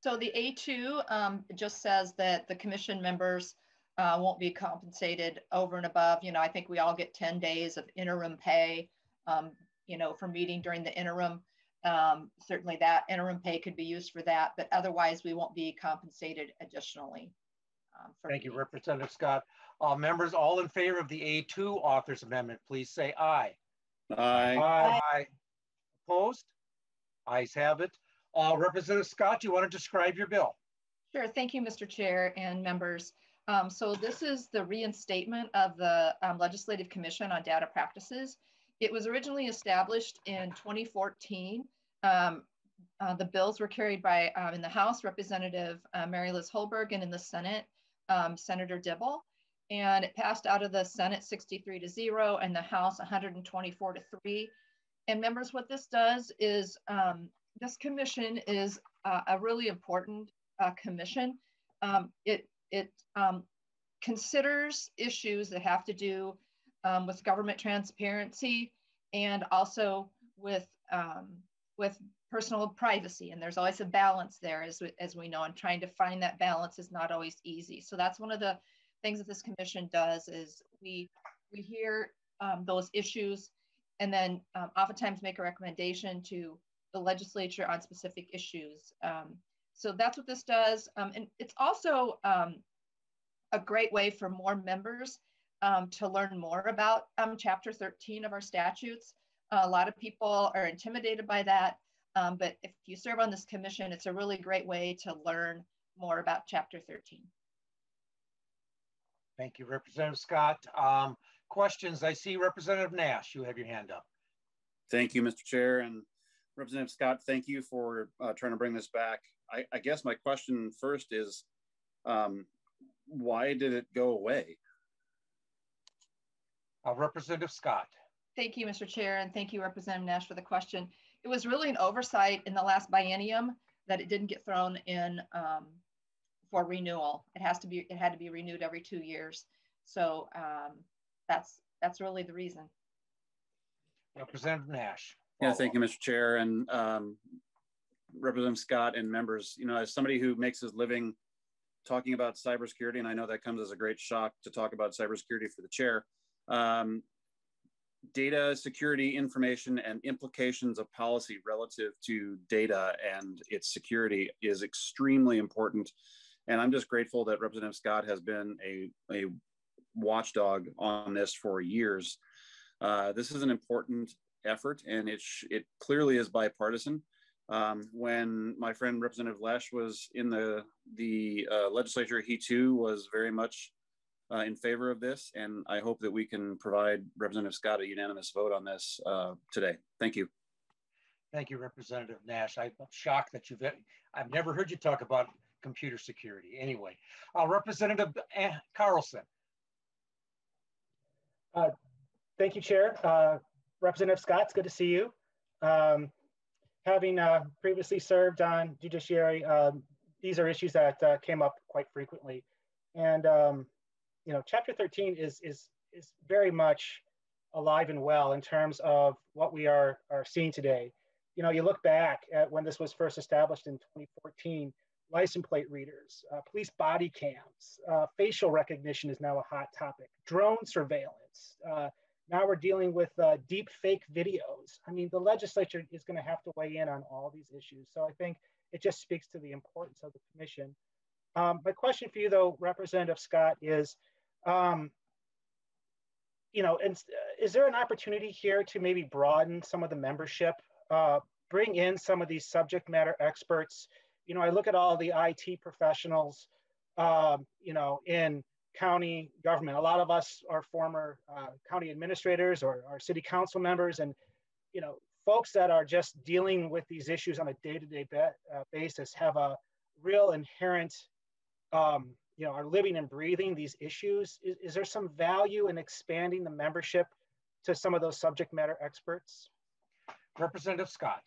So the A two um, just says that the commission members uh, won't be compensated over and above. You know, I think we all get ten days of interim pay, um, you know, for meeting during the interim. Um, certainly that interim pay could be used for that, but otherwise we won't be compensated additionally. Um, for Thank meeting. you, Representative Scott. Uh, members, all in favor of the A two Authors Amendment, please say aye. Aye. Aye. Aye. Aye. Opposed? Ayes have it. Uh, Representative Scott, do you want to describe your bill? Sure, thank you, Mister Chair and members. Um, so this is the reinstatement of the um, Legislative Commission on Data Practices. It was originally established in twenty fourteen. Um, uh, the bills were carried by, um, in the House, Representative uh, Mary Liz Holberg, and in the Senate, um, Senator Dibble. And it passed out of the Senate sixty-three to zero and the House one hundred twenty-four to three. And members, what this does is, um, this commission is uh, a really important uh, commission. Um, it it um, considers issues that have to do um, with government transparency and also with, um, with personal privacy. And there's always a balance there, as we, as we know, and trying to find that balance is not always easy. So that's one of the things that this commission does is we, we hear um, those issues and then um, oftentimes make a recommendation to the legislature on specific issues. Um, so that's what this does. Um, and it's also um, a great way for more members um, to learn more about um, Chapter thirteen of our statutes. Uh, a lot of people are intimidated by that, Um, but if you serve on this commission, it's a really great way to learn more about Chapter thirteen. Thank you, Representative Scott. Um, questions? I see Representative Nash, you have your hand up. Thank you, Mister Chair. And Representative Scott, thank you for uh, trying to bring this back. I, I guess my question first is, um, why did it go away? Uh, Representative Scott. Thank you, Mister Chair, and thank you, Representative Nash, for the question. It was really an oversight in the last biennium that it didn't get thrown in um, for renewal. It has to be. It had to be renewed every two years. So um, that's that's really the reason. Representative Nash. Yeah, thank you, Mister Chair, and um, Representative Scott and members. You know, as somebody who makes his living talking about cybersecurity, and I know that comes as a great shock to talk about cybersecurity for the chair. Um, data security, information, and implications of policy relative to data and its security is extremely important. And I'm just grateful that Representative Scott has been a, a watchdog on this for years. Uh, this is an important effort, and it, sh it clearly is bipartisan. Um, when my friend Representative Lesh was in the, the uh, legislature, he too was very much Uh, in favor of this, and I hope that we can provide Representative Scott a unanimous vote on this uh, today. Thank you. Thank you, Representative Nash. I'm shocked that you've, I've never heard you talk about computer security. Anyway, uh, Representative Carlson. Uh, thank you, Chair. Uh, Representative Scott, it's good to see you. Um, having uh, previously served on judiciary, um, these are issues that uh, came up quite frequently. And um, you know, Chapter thirteen is, is, is very much alive and well in terms of what we are, are seeing today. You know, you look back at when this was first established in twenty fourteen, license plate readers, uh, police body cams, uh, facial recognition is now a hot topic, drone surveillance. Uh, now we're dealing with uh, deep fake videos. I mean, the legislature is gonna have to weigh in on all these issues. So I think it just speaks to the importance of the commission. Um, my question for you though, Representative Scott, is, Um, you know, and is there an opportunity here to maybe broaden some of the membership, uh, bring in some of these subject matter experts? You know, I look at all the I T professionals, um, you know, in county government. A lot of us are former uh, county administrators or, or city council members, and, you know, folks that are just dealing with these issues on a day-to-day uh, basis have a real inherent um you know, are living and breathing these issues. Is, is there some value in expanding the membership to some of those subject matter experts? Representative Scott.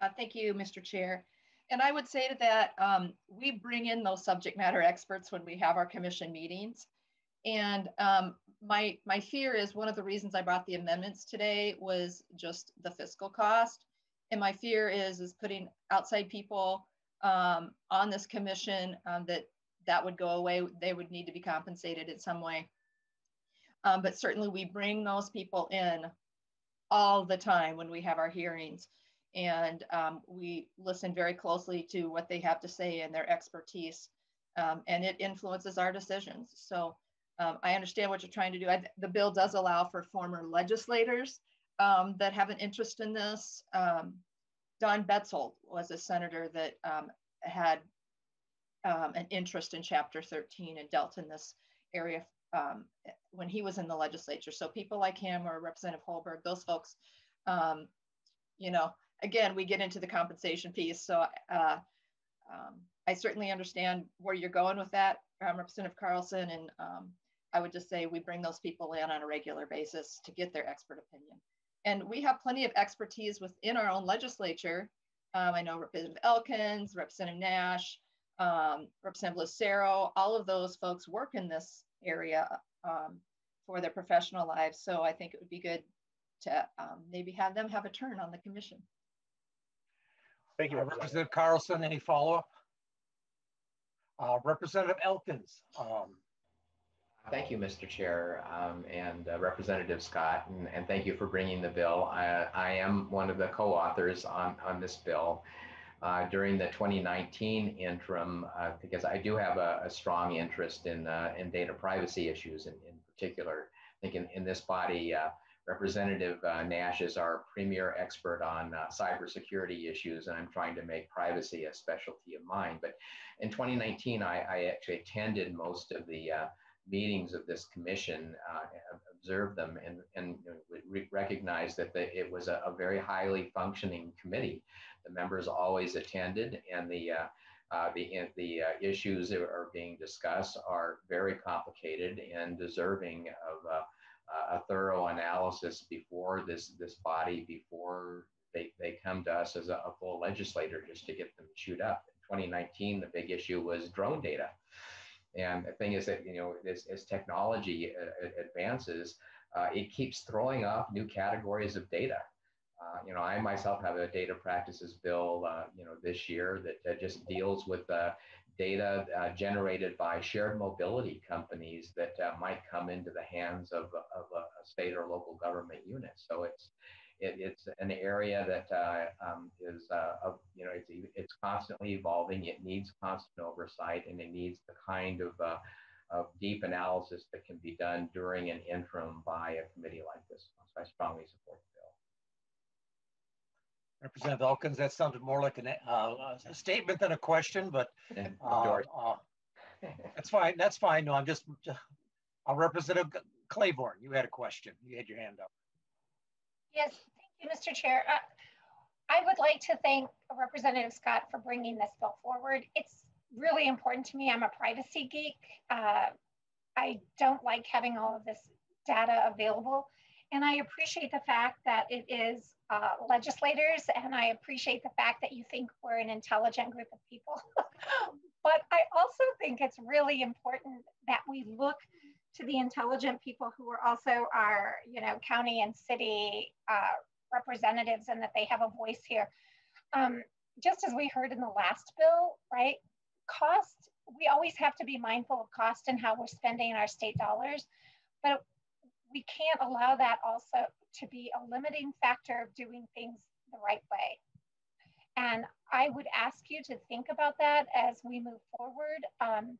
Uh, thank you, Mister Chair. And I would say to that, um, we bring in those subject matter experts when we have our commission meetings. And um, my, my fear is one of the reasons I brought the amendments today was just the fiscal cost. And my fear is, is putting outside people um, on this commission um, that that would go away. They would need to be compensated in some way. Um, but certainly we bring those people in all the time when we have our hearings, and um, we listen very closely to what they have to say and their expertise, um, and it influences our decisions. So um, I understand what you're trying to do. I, the bill does allow for former legislators um, that have an interest in this. Um, Don Betzold was a senator that um, had Um, an interest in Chapter thirteen and dealt in this area um, when he was in the legislature. So people like him or Representative Holberg, those folks, um, you know, again, we get into the compensation piece. So uh, um, I certainly understand where you're going with that, um, Representative Carlson. And um, I would just say we bring those people in on a regular basis to get their expert opinion. And we have plenty of expertise within our own legislature. Um, I know Representative Elkins, Representative Nash, Um, Representative Lucero, all of those folks work in this area um, for their professional lives. So I think it would be good to um, maybe have them have a turn on the commission. Thank you, uh, Representative Carlson. Any follow-up? Uh, Representative Elkins. Um, thank you, Mister Chair, um, and uh, Representative Scott, and, and thank you for bringing the bill. I, I am one of the co-authors on, on this bill. Uh, during the twenty nineteen interim, uh, because I do have a, a strong interest in, uh, in data privacy issues in, in particular. I think in, in this body, uh, Representative uh, Nash is our premier expert on uh, cybersecurity issues, and I'm trying to make privacy a specialty of mine. But in twenty nineteen, I, I actually attended most of the uh, meetings of this commission, uh, observed them, and, and re recognized that the, it was a, a very highly functioning committee. The members always attended, and the uh, Uh, the the uh, issues that are being discussed are very complicated and deserving of uh, a thorough analysis before this this body, before they, they come to us as a, a full legislator just to get them chewed up. In twenty nineteen, the big issue was drone data. And the thing is that, you know, as, as technology uh, advances, uh, it keeps throwing up new categories of data. Uh, you know, I myself have a data practices bill, uh, you know, this year that uh, just deals with uh, data uh, generated by shared mobility companies that uh, might come into the hands of, of a state or local government unit. So it's it, it's an area that uh, um, is, uh, of, you know, it's, it's constantly evolving. It needs constant oversight, and it needs the kind of, uh, of deep analysis that can be done during an interim by a committee like this one. So I strongly support the bill. Representative Elkins, that sounded more like an, uh, a statement than a question, but uh, uh, that's fine. That's fine. No, I'm just, just uh, Representative Claiborne, you had a question. You had your hand up. Yes, thank you, Mister Chair. Uh, I would like to thank Representative Scott for bringing this bill forward. It's really important to me. I'm a privacy geek. Uh, I don't like having all of this data available. And I appreciate the fact that it is uh, legislators, and I appreciate the fact that you think we're an intelligent group of people. But I also think it's really important that we look to the intelligent people who are also our, you know, county and city uh, representatives, and that they have a voice here. Um, just as we heard in the last bill, right? Cost, we always have to be mindful of cost and how we're spending our state dollars. But we can't allow that also to be a limiting factor of doing things the right way. And I would ask you to think about that as we move forward. Um,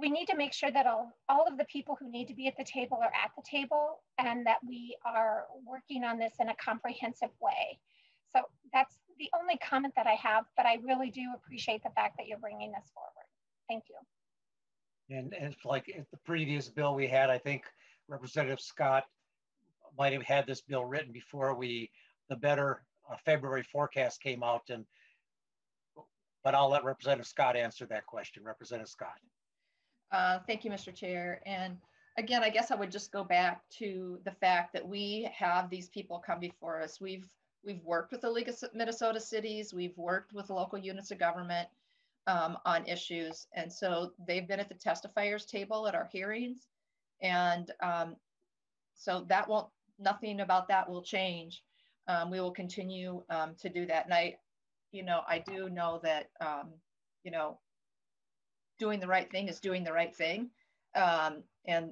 we need to make sure that all, all of the people who need to be at the table are at the table, and that we are working on this in a comprehensive way. So that's the only comment that I have, but I really do appreciate the fact that you're bringing this forward. Thank you. And, and like at the previous bill we had, I think Representative Scott might have had this bill written before we, the better uh, February forecast came out. And, but I'll let Representative Scott answer that question. Representative Scott. Uh, thank you, Mister Chair. And again, I guess I would just go back to the fact that we have these people come before us. We've, we've worked with the League of Minnesota Cities. We've worked with local units of government um, on issues. And so they've been at the testifiers table at our hearings. And um, so that won't, nothing about that will change. Um, we will continue um, to do that. And I, you know, I do know that, um, you know, doing the right thing is doing the right thing. Um, and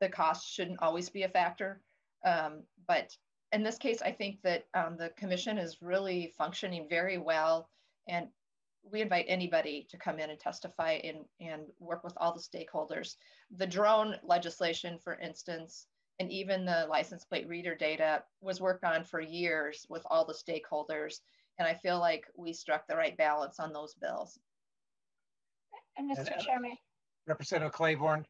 the cost shouldn't always be a factor. Um, but in this case, I think that um, the commission is really functioning very well. And we invite anybody to come in and testify and, and work with all the stakeholders. The drone legislation, for instance, and even the license plate reader data was worked on for years with all the stakeholders. And I feel like we struck the right balance on those bills. And Mister Chairman. Representative Claiborne.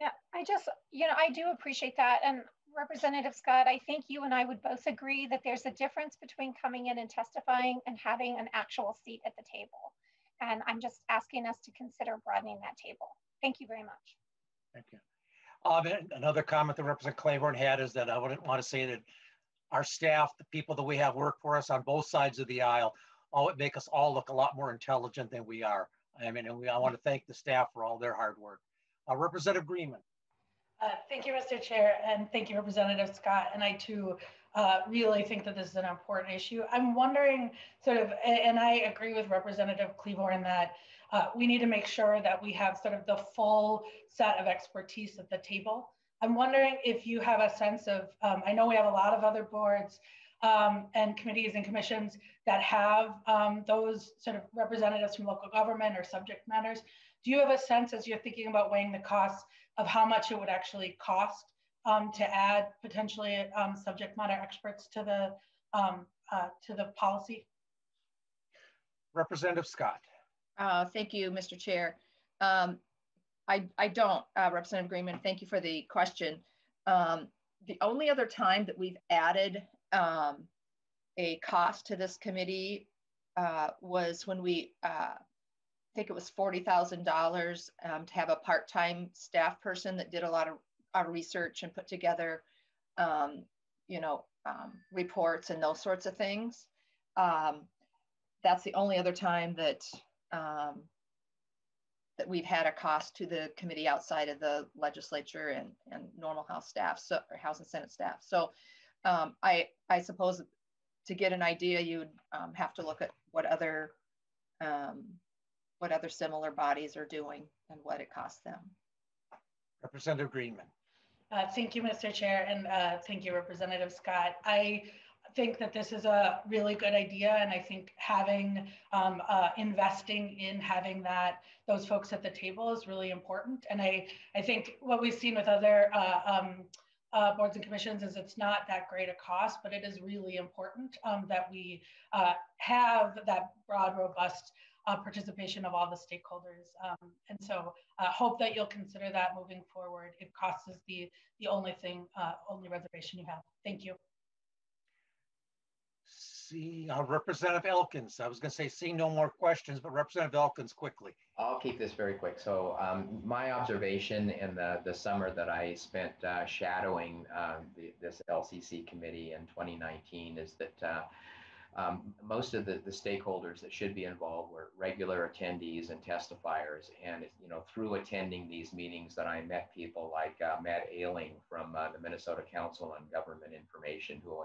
Yeah, I just, you know, I do appreciate that. And Representative Scott, I think you and I would both agree that there's a difference between coming in and testifying and having an actual seat at the table. And I'm just asking us to consider broadening that table. Thank you very much. Thank you. Um, another comment that Representative Claiborne had is that I wouldn't want to say that our staff, the people that we have work for us on both sides of the aisle, all would make us all look a lot more intelligent than we are. I mean, and we, I want to thank the staff for all their hard work. Uh, Representative Greenman. Uh, thank you, Mister Chair, and thank you, Representative Scott. And I, too, uh, really think that this is an important issue. I'm wondering, sort of, and I agree with Representative Claiborne that uh, we need to make sure that we have sort of the full set of expertise at the table. I'm wondering if you have a sense of, um, I know we have a lot of other boards um, and committees and commissions that have um, those sort of representatives from local government or subject matters. Do you have a sense, as you're thinking about weighing the costs, of how much it would actually cost um, to add potentially um, subject matter experts to the um, uh, to the policy. Representative Scott. Uh, thank you, Mister Chair. Um, I, I don't, uh, Representative Greenman, thank you for the question. Um, the only other time that we've added um, a cost to this committee uh, was when we, uh, I think it was forty thousand dollars um, to have a part-time staff person that did a lot of our research and put together, um, you know, um, reports and those sorts of things. Um, that's the only other time that, um, that we've had a cost to the committee outside of the legislature and, and normal House staff, so, or House and Senate staff. So um, I, I suppose to get an idea, you'd um, have to look at what other, um, what other similar bodies are doing and what it costs them. Representative Greenman. Uh, thank you, Mister Chair, and uh, thank you, Representative Scott. I think that this is a really good idea, and I think having um, uh, investing in having that those folks at the table is really important. And I I think what we've seen with other uh, um, uh, boards and commissions is it's not that great a cost, but it is really important um, that we uh, have that broad, robust uh, participation of all the stakeholders. Um, and so I uh, hope that you'll consider that moving forward. If cost is the the only thing, uh, only reservation you have. Thank you. See, uh, Representative Elkins, I was going to say, see no more questions, but Representative Elkins, quickly. I'll keep this very quick. So um, my observation in the, the summer that I spent uh, shadowing uh, the, this L C C committee in twenty nineteen is that uh, um, most of the, the stakeholders that should be involved were regular attendees and testifiers. And you know, through attending these meetings that I met people like uh, Matt Ayling from uh, the Minnesota Council on Government Information, who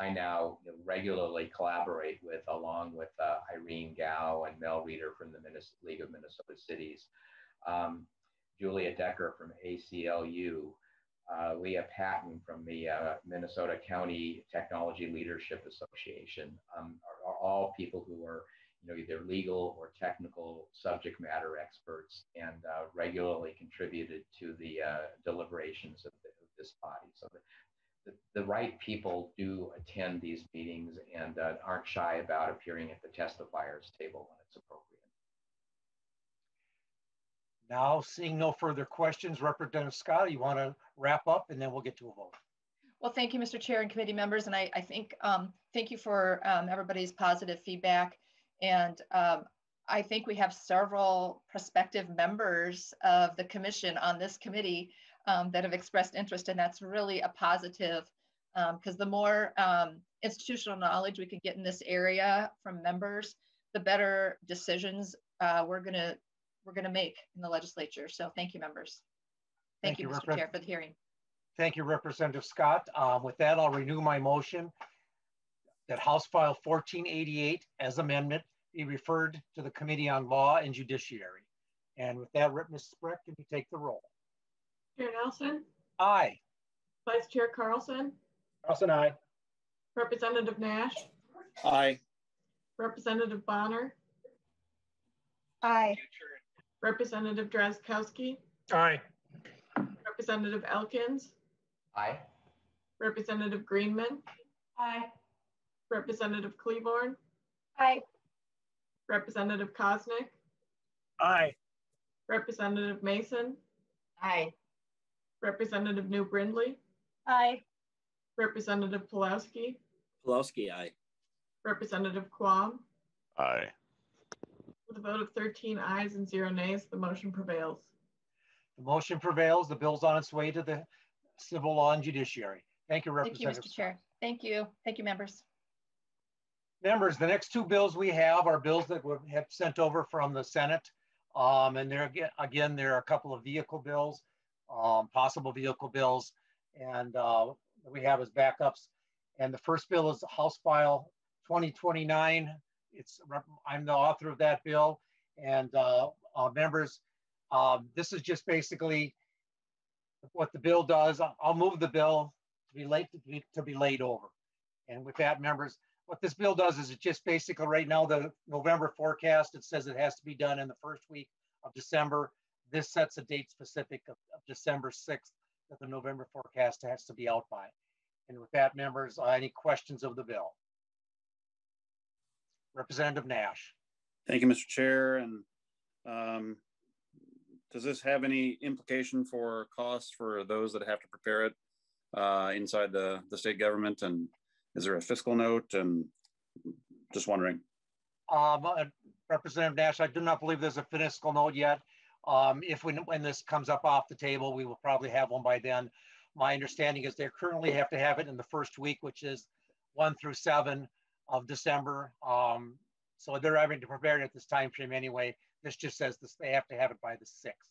I, I now regularly collaborate with, along with uh, Irene Gao and Mel Reeder from the Minnesota League of Minnesota Cities, um, Julia Decker from A C L U, uh, Leah Patton from the uh, Minnesota County Technology Leadership Association, um, are, are all people who are you know, either legal or technical subject matter experts and uh, regularly contributed to the uh, deliberations of, the, of this body. So that, the right people do attend these meetings and uh, aren't shy about appearing at the testifiers table when it's appropriate. Now, seeing no further questions, Representative Scott, you want to wrap up and then we'll get to a vote. Well, thank you, Mister Chair and committee members. And I, I think, um, thank you for um, everybody's positive feedback. And um, I think we have several prospective members of the commission on this committee Um, that have expressed interest, and that's really a positive because um, the more um, institutional knowledge we can get in this area from members, the better decisions uh, we're gonna we're gonna make in the legislature. So thank you, members. Thank, thank you, Mister Chair, for the hearing. Thank you, Representative Scott. Um, with that, I'll renew my motion that House File fourteen eighty-eight, as amendment, be referred to the Committee on Law and Judiciary. And with that, Miz Spreck, can you take the roll? Chair Nelson? Aye. Vice Chair Carlson? Carlson, aye. Representative Nash? Aye. Representative Bonner? Aye. Representative Drazkowski? Aye. Representative Elkins? Aye. Representative Greenman? Aye. Representative Cleaborn? Aye. Representative Kosnick? Aye. Representative Mason? Aye. Representative New Brindley? Aye. Representative Pulowski? Pulowski, aye. Representative Quam? Aye. With a vote of thirteen ayes and zero nays, the motion prevails. The motion prevails. The bill's on its way to the Civil Law and Judiciary. Thank you, Representative. Thank you, Mister Chair. Thank you. Thank you, members. Members, the next two bills we have are bills that were have sent over from the Senate. Um, and there again, there are a couple of vehicle bills. Um, possible vehicle bills, and uh, we have as backups. And the first bill is House File twenty twenty-nine. It's, I'm the author of that bill. And uh, uh, members, uh, this is just basically what the bill does. I'll move the bill to be, laid, to, be, to be laid over. And with that, members, what this bill does is it just basically right now, the November forecast, it says it has to be done in the first week of December. This sets a date specific of, of December sixth that the November forecast has to be out by. And with that, members, uh, any questions of the bill? Representative Nash. Thank you, Mister Chair. And um, does this have any implication for costs for those that have to prepare it uh, inside the, the state government? And is there a fiscal note? And just wondering. Um, uh, Representative Nash, I do not believe there's a fiscal note yet. Um, if we, when this comes up off the table, we will probably have one by then. My understanding is they currently have to have it in the first week, which is one through seven of December. Um, so they're having to prepare it at this time frame anyway. This just says this, they have to have it by the sixth.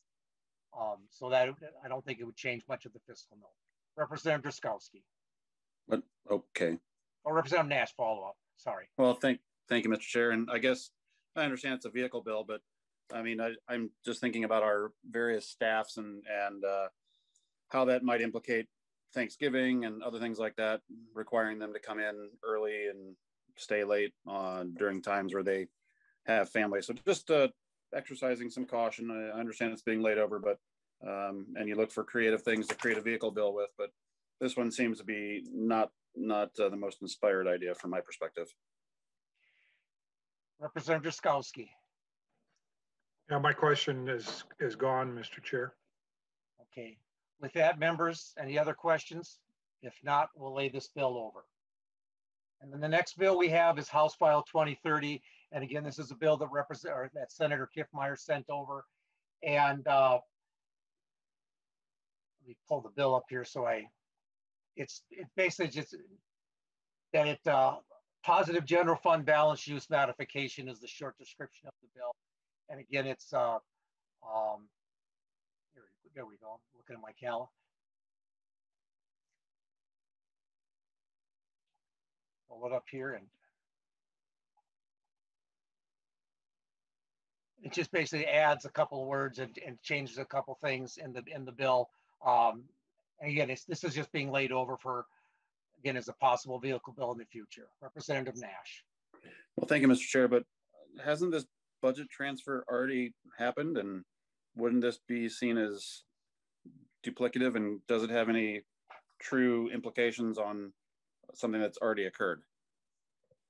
Um, so that I don't think it would change much of the fiscal note. Representative Draskowski. But, okay. Or Representative Nash follow up. Sorry. Well, thank thank you, Mister Chair. And I guess I understand it's a vehicle bill, but I mean, I, I'm just thinking about our various staffs and, and uh, how that might implicate Thanksgiving and other things like that, requiring them to come in early and stay late uh, during times where they have family. So just uh, exercising some caution. I understand it's being laid over, but, um, and you look for creative things to create a vehicle bill with, but this one seems to be not, not uh, the most inspired idea from my perspective. Representative Skowski. Now, my question is, is gone, Mister Chair. Okay. With that, members, any other questions? If not, we'll lay this bill over. And then the next bill we have is House File twenty thirty. And again, this is a bill that represent, or that Senator Kiffmeyer sent over. And uh, let me pull the bill up here. So I, it's it basically just that it, uh, positive general fund balance use modification is the short description of the bill. And again, it's, uh, um, here, there we go, I'm looking at my calendar. Pull it up here, and it just basically adds a couple of words and, and changes a couple of things in the in the bill. Um, and again, it's, this is just being laid over for, again, as a possible vehicle bill in the future. Representative Nash. Well, thank you, Mister Chair, but hasn't this budget transfer already happened, and wouldn't this be seen as duplicative, and does it have any true implications on something that's already occurred?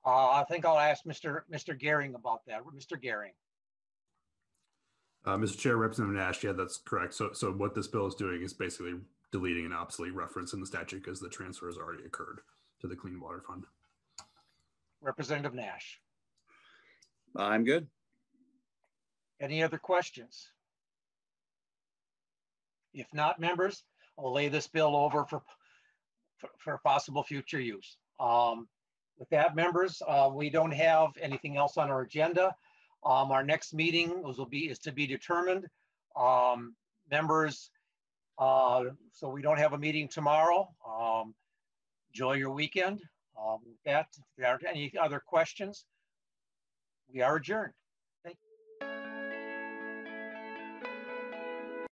Uh, I think I'll ask Mister Mister Gehring about that. Mister Gehring. Uh, Mister Chair, Representative Nash, yeah, that's correct. So, so what this bill is doing is basically deleting an obsolete reference in the statute because the transfer has already occurred to the Clean Water Fund. Representative Nash. I'm good. Any other questions? If not, members, I'll lay this bill over for, for, for possible future use. Um, with that, members, uh, we don't have anything else on our agenda. Um, our next meeting will be, is to be determined. Um, members, uh, so we don't have a meeting tomorrow. Um, enjoy your weekend. Um, with that, if there are any other questions, we are adjourned.